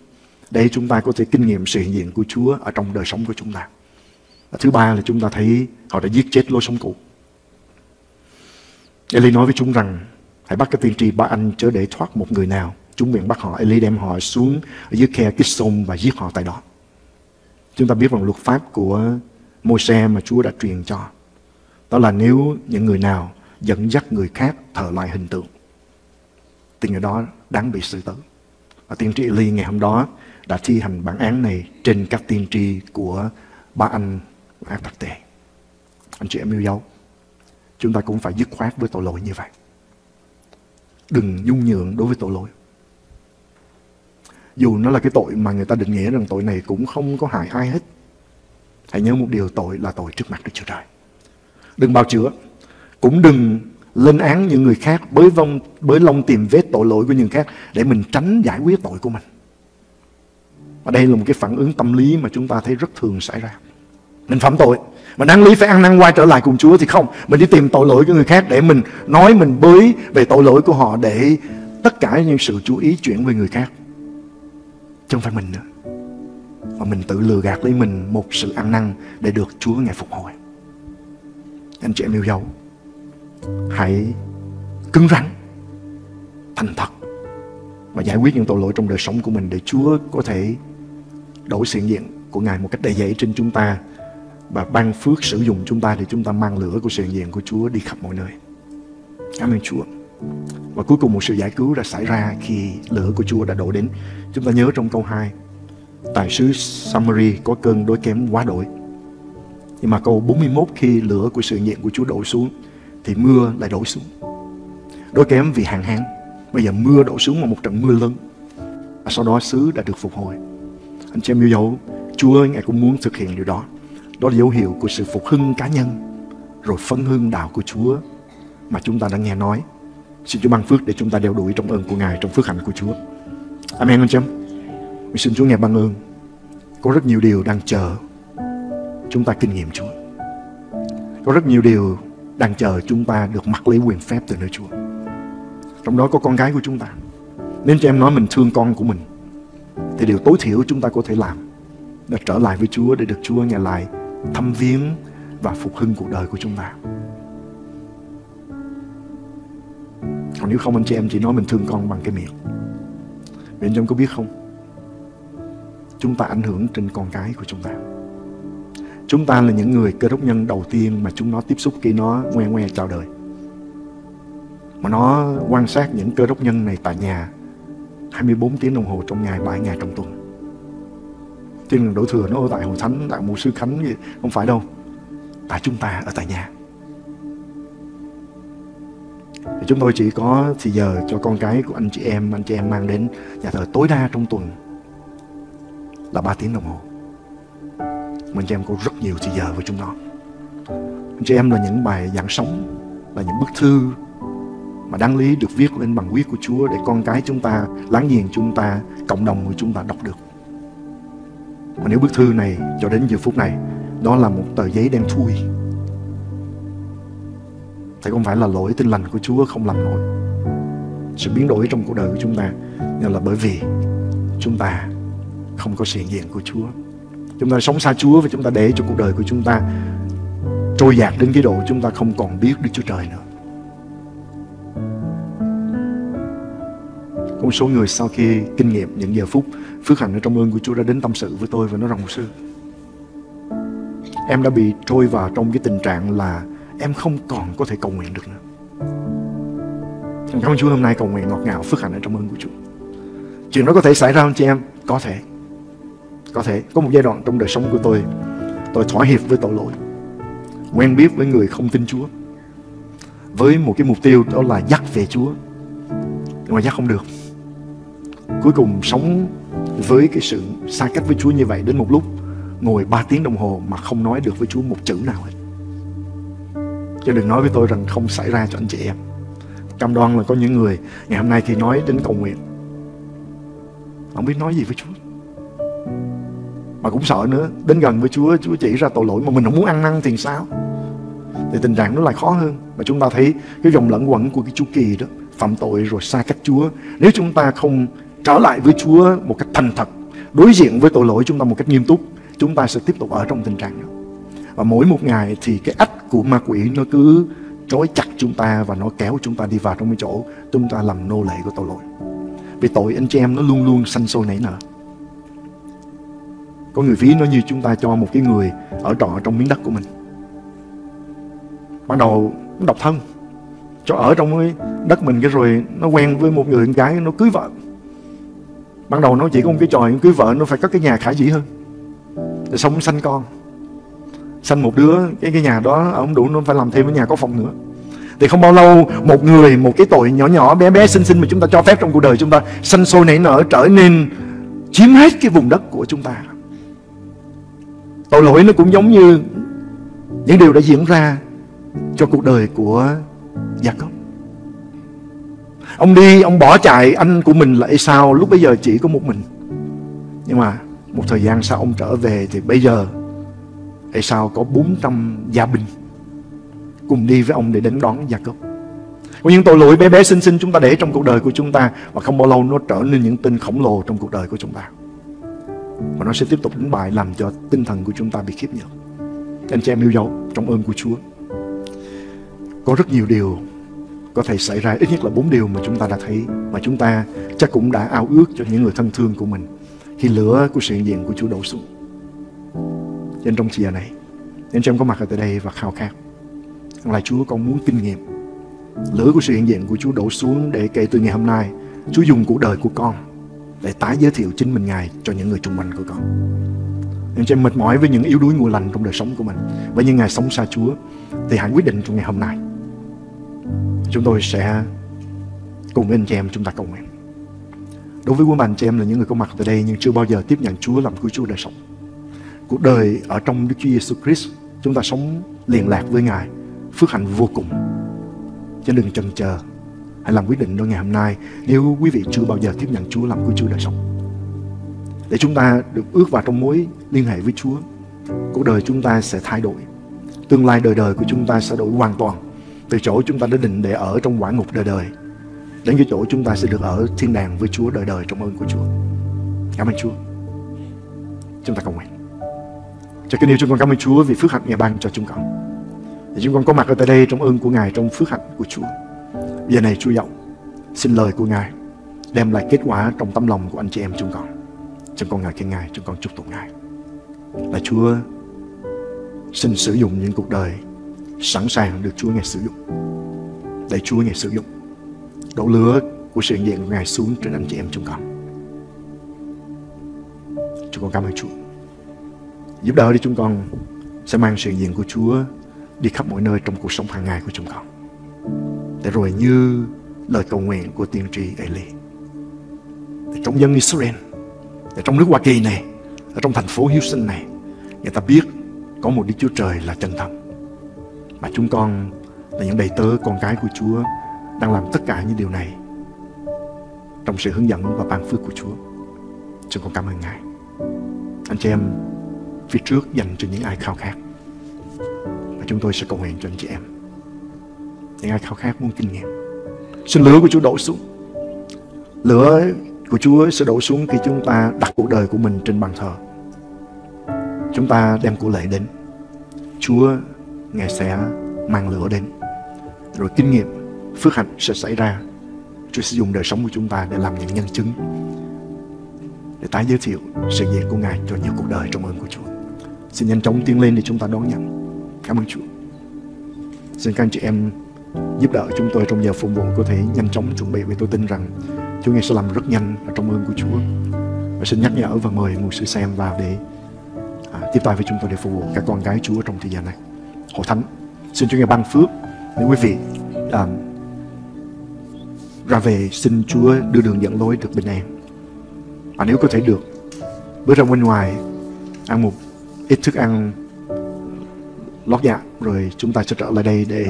để chúng ta có thể kinh nghiệm sự hiện diện của Chúa ở trong đời sống của chúng ta. Và thứ ba là chúng ta thấy họ đã giết chết lối sống cũ. Eli nói với chúng rằng hãy bắt các tiên tri Ba-anh chớ để thoát một người nào. Chúng bèn bắt họ. Eli đem họ xuống ở dưới khe Kishon và giết họ tại đó. Chúng ta biết rằng luật pháp của Môi-se mà Chúa đã truyền cho, đó là nếu những người nào dẫn dắt người khác thờ lại hình tượng thì người đó đáng bị xử tử. Và tiên tri Eli ngày hôm đó đã thi hành bản án này trên các tiên tri của Ba-anh và Abdia. Anh chị em yêu dấu, chúng ta cũng phải dứt khoát với tội lỗi như vậy. Đừng dung nhượng đối với tội lỗi. Dù nó là cái tội mà người ta định nghĩa rằng tội này cũng không có hại ai hết, hãy nhớ một điều, tội là tội trước mặt Đức Chúa Trời. Đừng bào chữa, cũng đừng lên án những người khác, bới lông tìm vết tội lỗi của những khác để mình tránh giải quyết tội của mình. Và đây là một cái phản ứng tâm lý mà chúng ta thấy rất thường xảy ra. Mình phạm tội, mà đáng lý phải ăn năn quay trở lại cùng Chúa thì không, mình đi tìm tội lỗi của người khác để mình nói, mình bới về tội lỗi của họ, để tất cả những sự chú ý chuyển về người khác chứ không phải mình nữa. Và mình tự lừa gạt lấy mình một sự ăn năn để được Chúa Ngài phục hồi. Anh chị em yêu dấu, hãy cứng rắn, thành thật và giải quyết những tội lỗi trong đời sống của mình, để Chúa có thể đổi sự hiện diện của Ngài một cách đầy dẫy trên chúng ta và ban phước sử dụng chúng ta để chúng ta mang lửa của sự hiện diện của Chúa đi khắp mọi nơi. Cảm ơn Chúa. Và cuối cùng một sự giải cứu đã xảy ra khi lửa của Chúa đã đổ đến. Chúng ta nhớ trong câu 2, tại xứ Samari có cơn đói kém quá đổi. Nhưng mà câu 41, khi lửa của sự hiện diện của Chúa đổ xuống thì mưa lại đổ xuống. Đói kém vì hạn hán, bây giờ mưa đổ xuống, một trận mưa lớn, và sau đó xứ đã được phục hồi. Anh chị em yêu dấu, Chúa Ngài cũng muốn thực hiện điều đó. Đó là dấu hiệu của sự phục hưng cá nhân rồi phấn hưng đạo của Chúa mà chúng ta đã nghe nói. Xin Chúa ban phước để chúng ta đeo đuổi trong ơn của Ngài, trong phước hạnh của Chúa. Amen anh chị em. Mình xin Chúa Ngài ban ơn. Có rất nhiều điều đang chờ chúng ta kinh nghiệm Chúa. Có rất nhiều điều đang chờ chúng ta được mặc lấy quyền phép từ nơi Chúa. Trong đó có con gái của chúng ta. Nên cho em nói mình thương con của mình, thì điều tối thiểu chúng ta có thể làm là trở lại với Chúa để được Chúa Ngài lại thăm viếng và phục hưng cuộc đời của chúng ta. Còn nếu không, anh chị em chỉ nói mình thương con bằng cái miệng. Vì anh chị em có biết không, chúng ta ảnh hưởng trên con cái của chúng ta. Chúng ta là những người cơ đốc nhân đầu tiên mà chúng nó tiếp xúc khi nó ngoe chào đời. Mà nó quan sát những cơ đốc nhân này tại nhà 24 tiếng đồng hồ trong ngày, 7 ngày trong tuần. Chứ đừng đổ thừa nó ở tại Hội Thánh, tại Mục Sư Khánh gì. Không phải đâu. Tại chúng ta ở tại nhà thì chúng tôi chỉ có thì giờ cho con cái của anh chị em. Anh chị em mang đến nhà thờ tối đa trong tuần là 3 tiếng đồng hồ. Mình chị em có rất nhiều thì giờ với chúng nó. Anh chị em là những bài giảng sống, là những bức thư mà đáng lý được viết lên bằng huyết của Chúa để con cái chúng ta, láng giềng chúng ta, cộng đồng của chúng ta đọc được. Mà nếu bức thư này cho đến giờ phút này đó là một tờ giấy đen thui thì không phải là lỗi Tin Lành của Chúa không làm nổi sự biến đổi trong cuộc đời của chúng ta, nhưng là bởi vì chúng ta không có sự hiện diện của Chúa. Chúng ta sống xa Chúa và chúng ta để cho cuộc đời của chúng ta trôi dạt đến cái độ chúng ta không còn biết Đức Chúa Trời nữa. Có một số người sau khi kinh nghiệm những giờ phút phước hạnh ở trong ơn của Chúa đã đến tâm sự với tôi và nói rằng: "Mục sư, em đã bị trôi vào trong cái tình trạng là em không còn có thể cầu nguyện được nữa." Cảm ơn Chúa, hôm nay cầu nguyện ngọt ngào phước hạnh ở trong ơn của Chúa. Chuyện đó có thể xảy ra không chị em? Có thể. Có thể. Có một giai đoạn trong đời sống của tôi thỏa hiệp với tội lỗi. quen biết với người không tin Chúa với một cái mục tiêu đó là dắt về Chúa, nhưng mà dắt không được. Cuối cùng sống với cái sự xa cách với Chúa như vậy, đến một lúc ngồi 3 tiếng đồng hồ mà không nói được với Chúa một chữ nào hết. Chứ đừng nói với tôi rằng không xảy ra cho anh chị em. Cam đoan là có những người ngày hôm nay khi nói đến cầu nguyện không biết nói gì với Chúa, mà cũng sợ nữa, đến gần với Chúa, Chúa chỉ ra tội lỗi mà mình không muốn ăn năn thì sao? Thì tình trạng nó lại khó hơn. Mà chúng ta thấy cái vòng lẩn quẩn của cái chu kỳ đó, phạm tội rồi xa cách Chúa. Nếu chúng ta không trở lại với Chúa một cách thành thật, đối diện với tội lỗi chúng ta một cách nghiêm túc, chúng ta sẽ tiếp tục ở trong tình trạng đó. Và mỗi một ngày thì cái ách của ma quỷ nó cứ trói chặt chúng ta và nó kéo chúng ta đi vào trong cái chỗ chúng ta làm nô lệ của tội lỗi. Vì tội anh chị em nó luôn luôn sanh sôi nảy nở. Có người ví nó như chúng ta cho một cái người ở trọ trong miếng đất của mình. Ban đầu nó độc thân, cho ở trong cái đất mình, cái rồi nó quen với một người con gái, nó cưới vợ. Ban đầu nó chỉ có một cái tròi, cưới vợ nó phải có cái nhà khả dĩ hơn. Rồi xong sanh con, sanh một đứa, cái nhà đó ông đủ nó phải làm thêm cái nhà có phòng nữa. Thì không bao lâu một người, một cái tội nhỏ nhỏ bé bé xinh xinh mà chúng ta cho phép trong cuộc đời chúng ta sanh sôi nảy nở, trở nên chiếm hết cái vùng đất của chúng ta. Tội lỗi nó cũng giống như những điều đã diễn ra cho cuộc đời của Jacob. Ông đi, ông bỏ chạy anh của mình là Esau, lúc bây giờ chỉ có một mình. Nhưng mà một thời gian sau ông trở về thì bây giờ Esau có 400 gia binh cùng đi với ông để đến đón Jacob. Có những tội lỗi bé bé xinh xinh chúng ta để trong cuộc đời của chúng ta, và không bao lâu nó trở nên những tên khổng lồ trong cuộc đời của chúng ta. Và nó sẽ tiếp tục đánh bại, làm cho tinh thần của chúng ta bị khiếp nhược. Anh chị em yêu dấu, trong ơn của Chúa có rất nhiều điều có thể xảy ra, ít nhất là 4 điều mà chúng ta đã thấy, mà chúng ta chắc cũng đã ao ước cho những người thân thương của mình khi lửa của sự hiện diện của Chúa đổ xuống. Nên trong giờ này, anh chị em có mặt ở tại đây và khao khát là Chúa, con muốn kinh nghiệm lửa của sự hiện diện của Chúa đổ xuống, để kể từ ngày hôm nay Chúa dùng cuộc đời của con để tái giới thiệu chính mình Ngài cho những người xung quanh của con. Anh chị em mệt mỏi với những yếu đuối nguội lạnh trong đời sống của mình, và những ngày sống xa Chúa, thì hãy quyết định trong ngày hôm nay chúng tôi sẽ cùng với anh chị em chúng ta cầu nguyện. Đối với quý bà anh chị em là những người có mặt tại đây nhưng chưa bao giờ tiếp nhận Chúa làm Cứu Chúa đời sống, cuộc đời ở trong Đức Chúa Giêsu Christ, chúng ta sống liên lạc với Ngài, phước hạnh vô cùng. Chứ đừng chần chờ, hãy làm quyết định đó ngày hôm nay nếu quý vị chưa bao giờ tiếp nhận Chúa làm Cứu Chúa đời sống, để chúng ta được ước vào trong mối liên hệ với Chúa. Cuộc đời chúng ta sẽ thay đổi, tương lai đời đời của chúng ta sẽ đổi hoàn toàn, từ chỗ chúng ta đã định để ở trong hỏa ngục đời đời đến cái chỗ chúng ta sẽ được ở thiên đàng với Chúa đời đời trong ơn của Chúa. Cảm ơn Chúa. Chúng ta cầu nguyện. Cho kính yêu chúng con cảm ơn Chúa vì phước hạnh Ngài ban cho chúng con, để chúng con có mặt ở tại đây trong ơn của Ngài, trong phước hạnh của Chúa. Giờ này Chúa giọng, xin lời của Ngài đem lại kết quả trong tâm lòng của anh chị em chúng con. Chúng con ngợi khen Ngài, chúng con chúc tụng Ngài. Là Chúa xin sử dụng những cuộc đời sẵn sàng được Chúa Ngài sử dụng, để Chúa Ngài sử dụng, đổ lửa của sự hiện diện của Ngài xuống trên anh chị em chúng con. Chúng con cảm ơn Chúa. Giúp đỡ đi, chúng con sẽ mang sự hiện diện của Chúa đi khắp mọi nơi trong cuộc sống hàng ngày của chúng con, để rồi như lời cầu nguyện của tiên tri Eli, để trong dân Israel, để trong nước Hoa Kỳ này, ở trong thành phố Houston này, người ta biết có một Đức Chúa Trời là chân thật, mà chúng con là những đầy tớ con cái của Chúa đang làm tất cả những điều này trong sự hướng dẫn và ban phước của Chúa. Chúng con cảm ơn Ngài. Anh chị em phía trước dành cho những ai khao khát, và chúng tôi sẽ cầu nguyện cho anh chị em. Những ai khao khát muốn kinh nghiệm, xin lửa của Chúa đổ xuống. Lửa của Chúa sẽ đổ xuống khi chúng ta đặt cuộc đời của mình trên bàn thờ, chúng ta đem của lễ đến, Chúa Ngài sẽ mang lửa đến, rồi kinh nghiệm phước hạnh sẽ xảy ra. Chúa sẽ dùng đời sống của chúng ta để làm những nhân chứng, để tái giới thiệu sự hiện diện của Ngài cho nhiều cuộc đời trong ơn của Chúa. Xin nhanh chóng tiến lên để chúng ta đón nhận. Cảm ơn Chúa. Xin các anh chị em giúp đỡ chúng tôi trong giờ phụng vụ, có thể nhanh chóng chuẩn bị, vì tôi tin rằng Chúa Ngài sẽ làm rất nhanh ở trong ơn của Chúa. Và xin nhắc nhở và mời mục sư Sam vào để tiếp tay với chúng tôi để phục vụ các con cái Chúa trong thời gian này. hội thánh. Xin Chúa Ngài ban phước. Nếu quý vị ra về, xin Chúa đưa đường dẫn lối được bình an. Và nếu có thể được, bước ra bên ngoài ăn một ít thức ăn lót dạ, rồi chúng ta sẽ trở lại đây để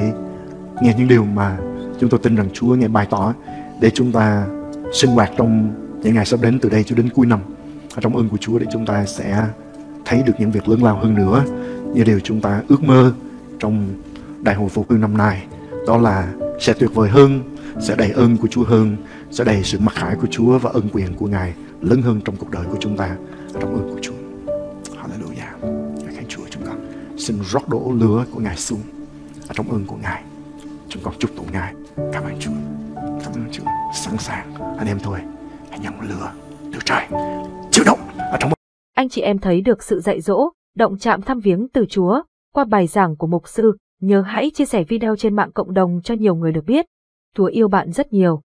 nghe những điều mà chúng tôi tin rằng Chúa Ngài bày tỏ để chúng ta sinh hoạt trong những ngày sắp đến từ đây cho đến cuối năm trong ơn của Chúa, để chúng ta sẽ thấy được những việc lớn lao hơn nữa như điều chúng ta ước mơ trong Đại hội Phục Hưng năm nay, đó là sẽ tuyệt vời hơn, sẽ đầy ơn của Chúa hơn, sẽ đầy sự mặc khải của Chúa và ân quyền của Ngài lớn hơn trong cuộc đời của chúng ta trong ơn của Chúa. Hallelujah. Khen Chúa. Chúng con xin rót đổ lửa của Ngài xuống trong ơn của Ngài. Chúng con chúc tụng Ngài. Cảm ơn Chúa. Cảm ơn Chúa. Sẵn sàng anh em thôi, hãy nhận lửa từ trời chịu động trong. Anh chị em thấy được sự dạy dỗ, động chạm thăm viếng từ Chúa qua bài giảng của mục sư, nhớ hãy chia sẻ video trên mạng cộng đồng cho nhiều người được biết. Chúa yêu bạn rất nhiều.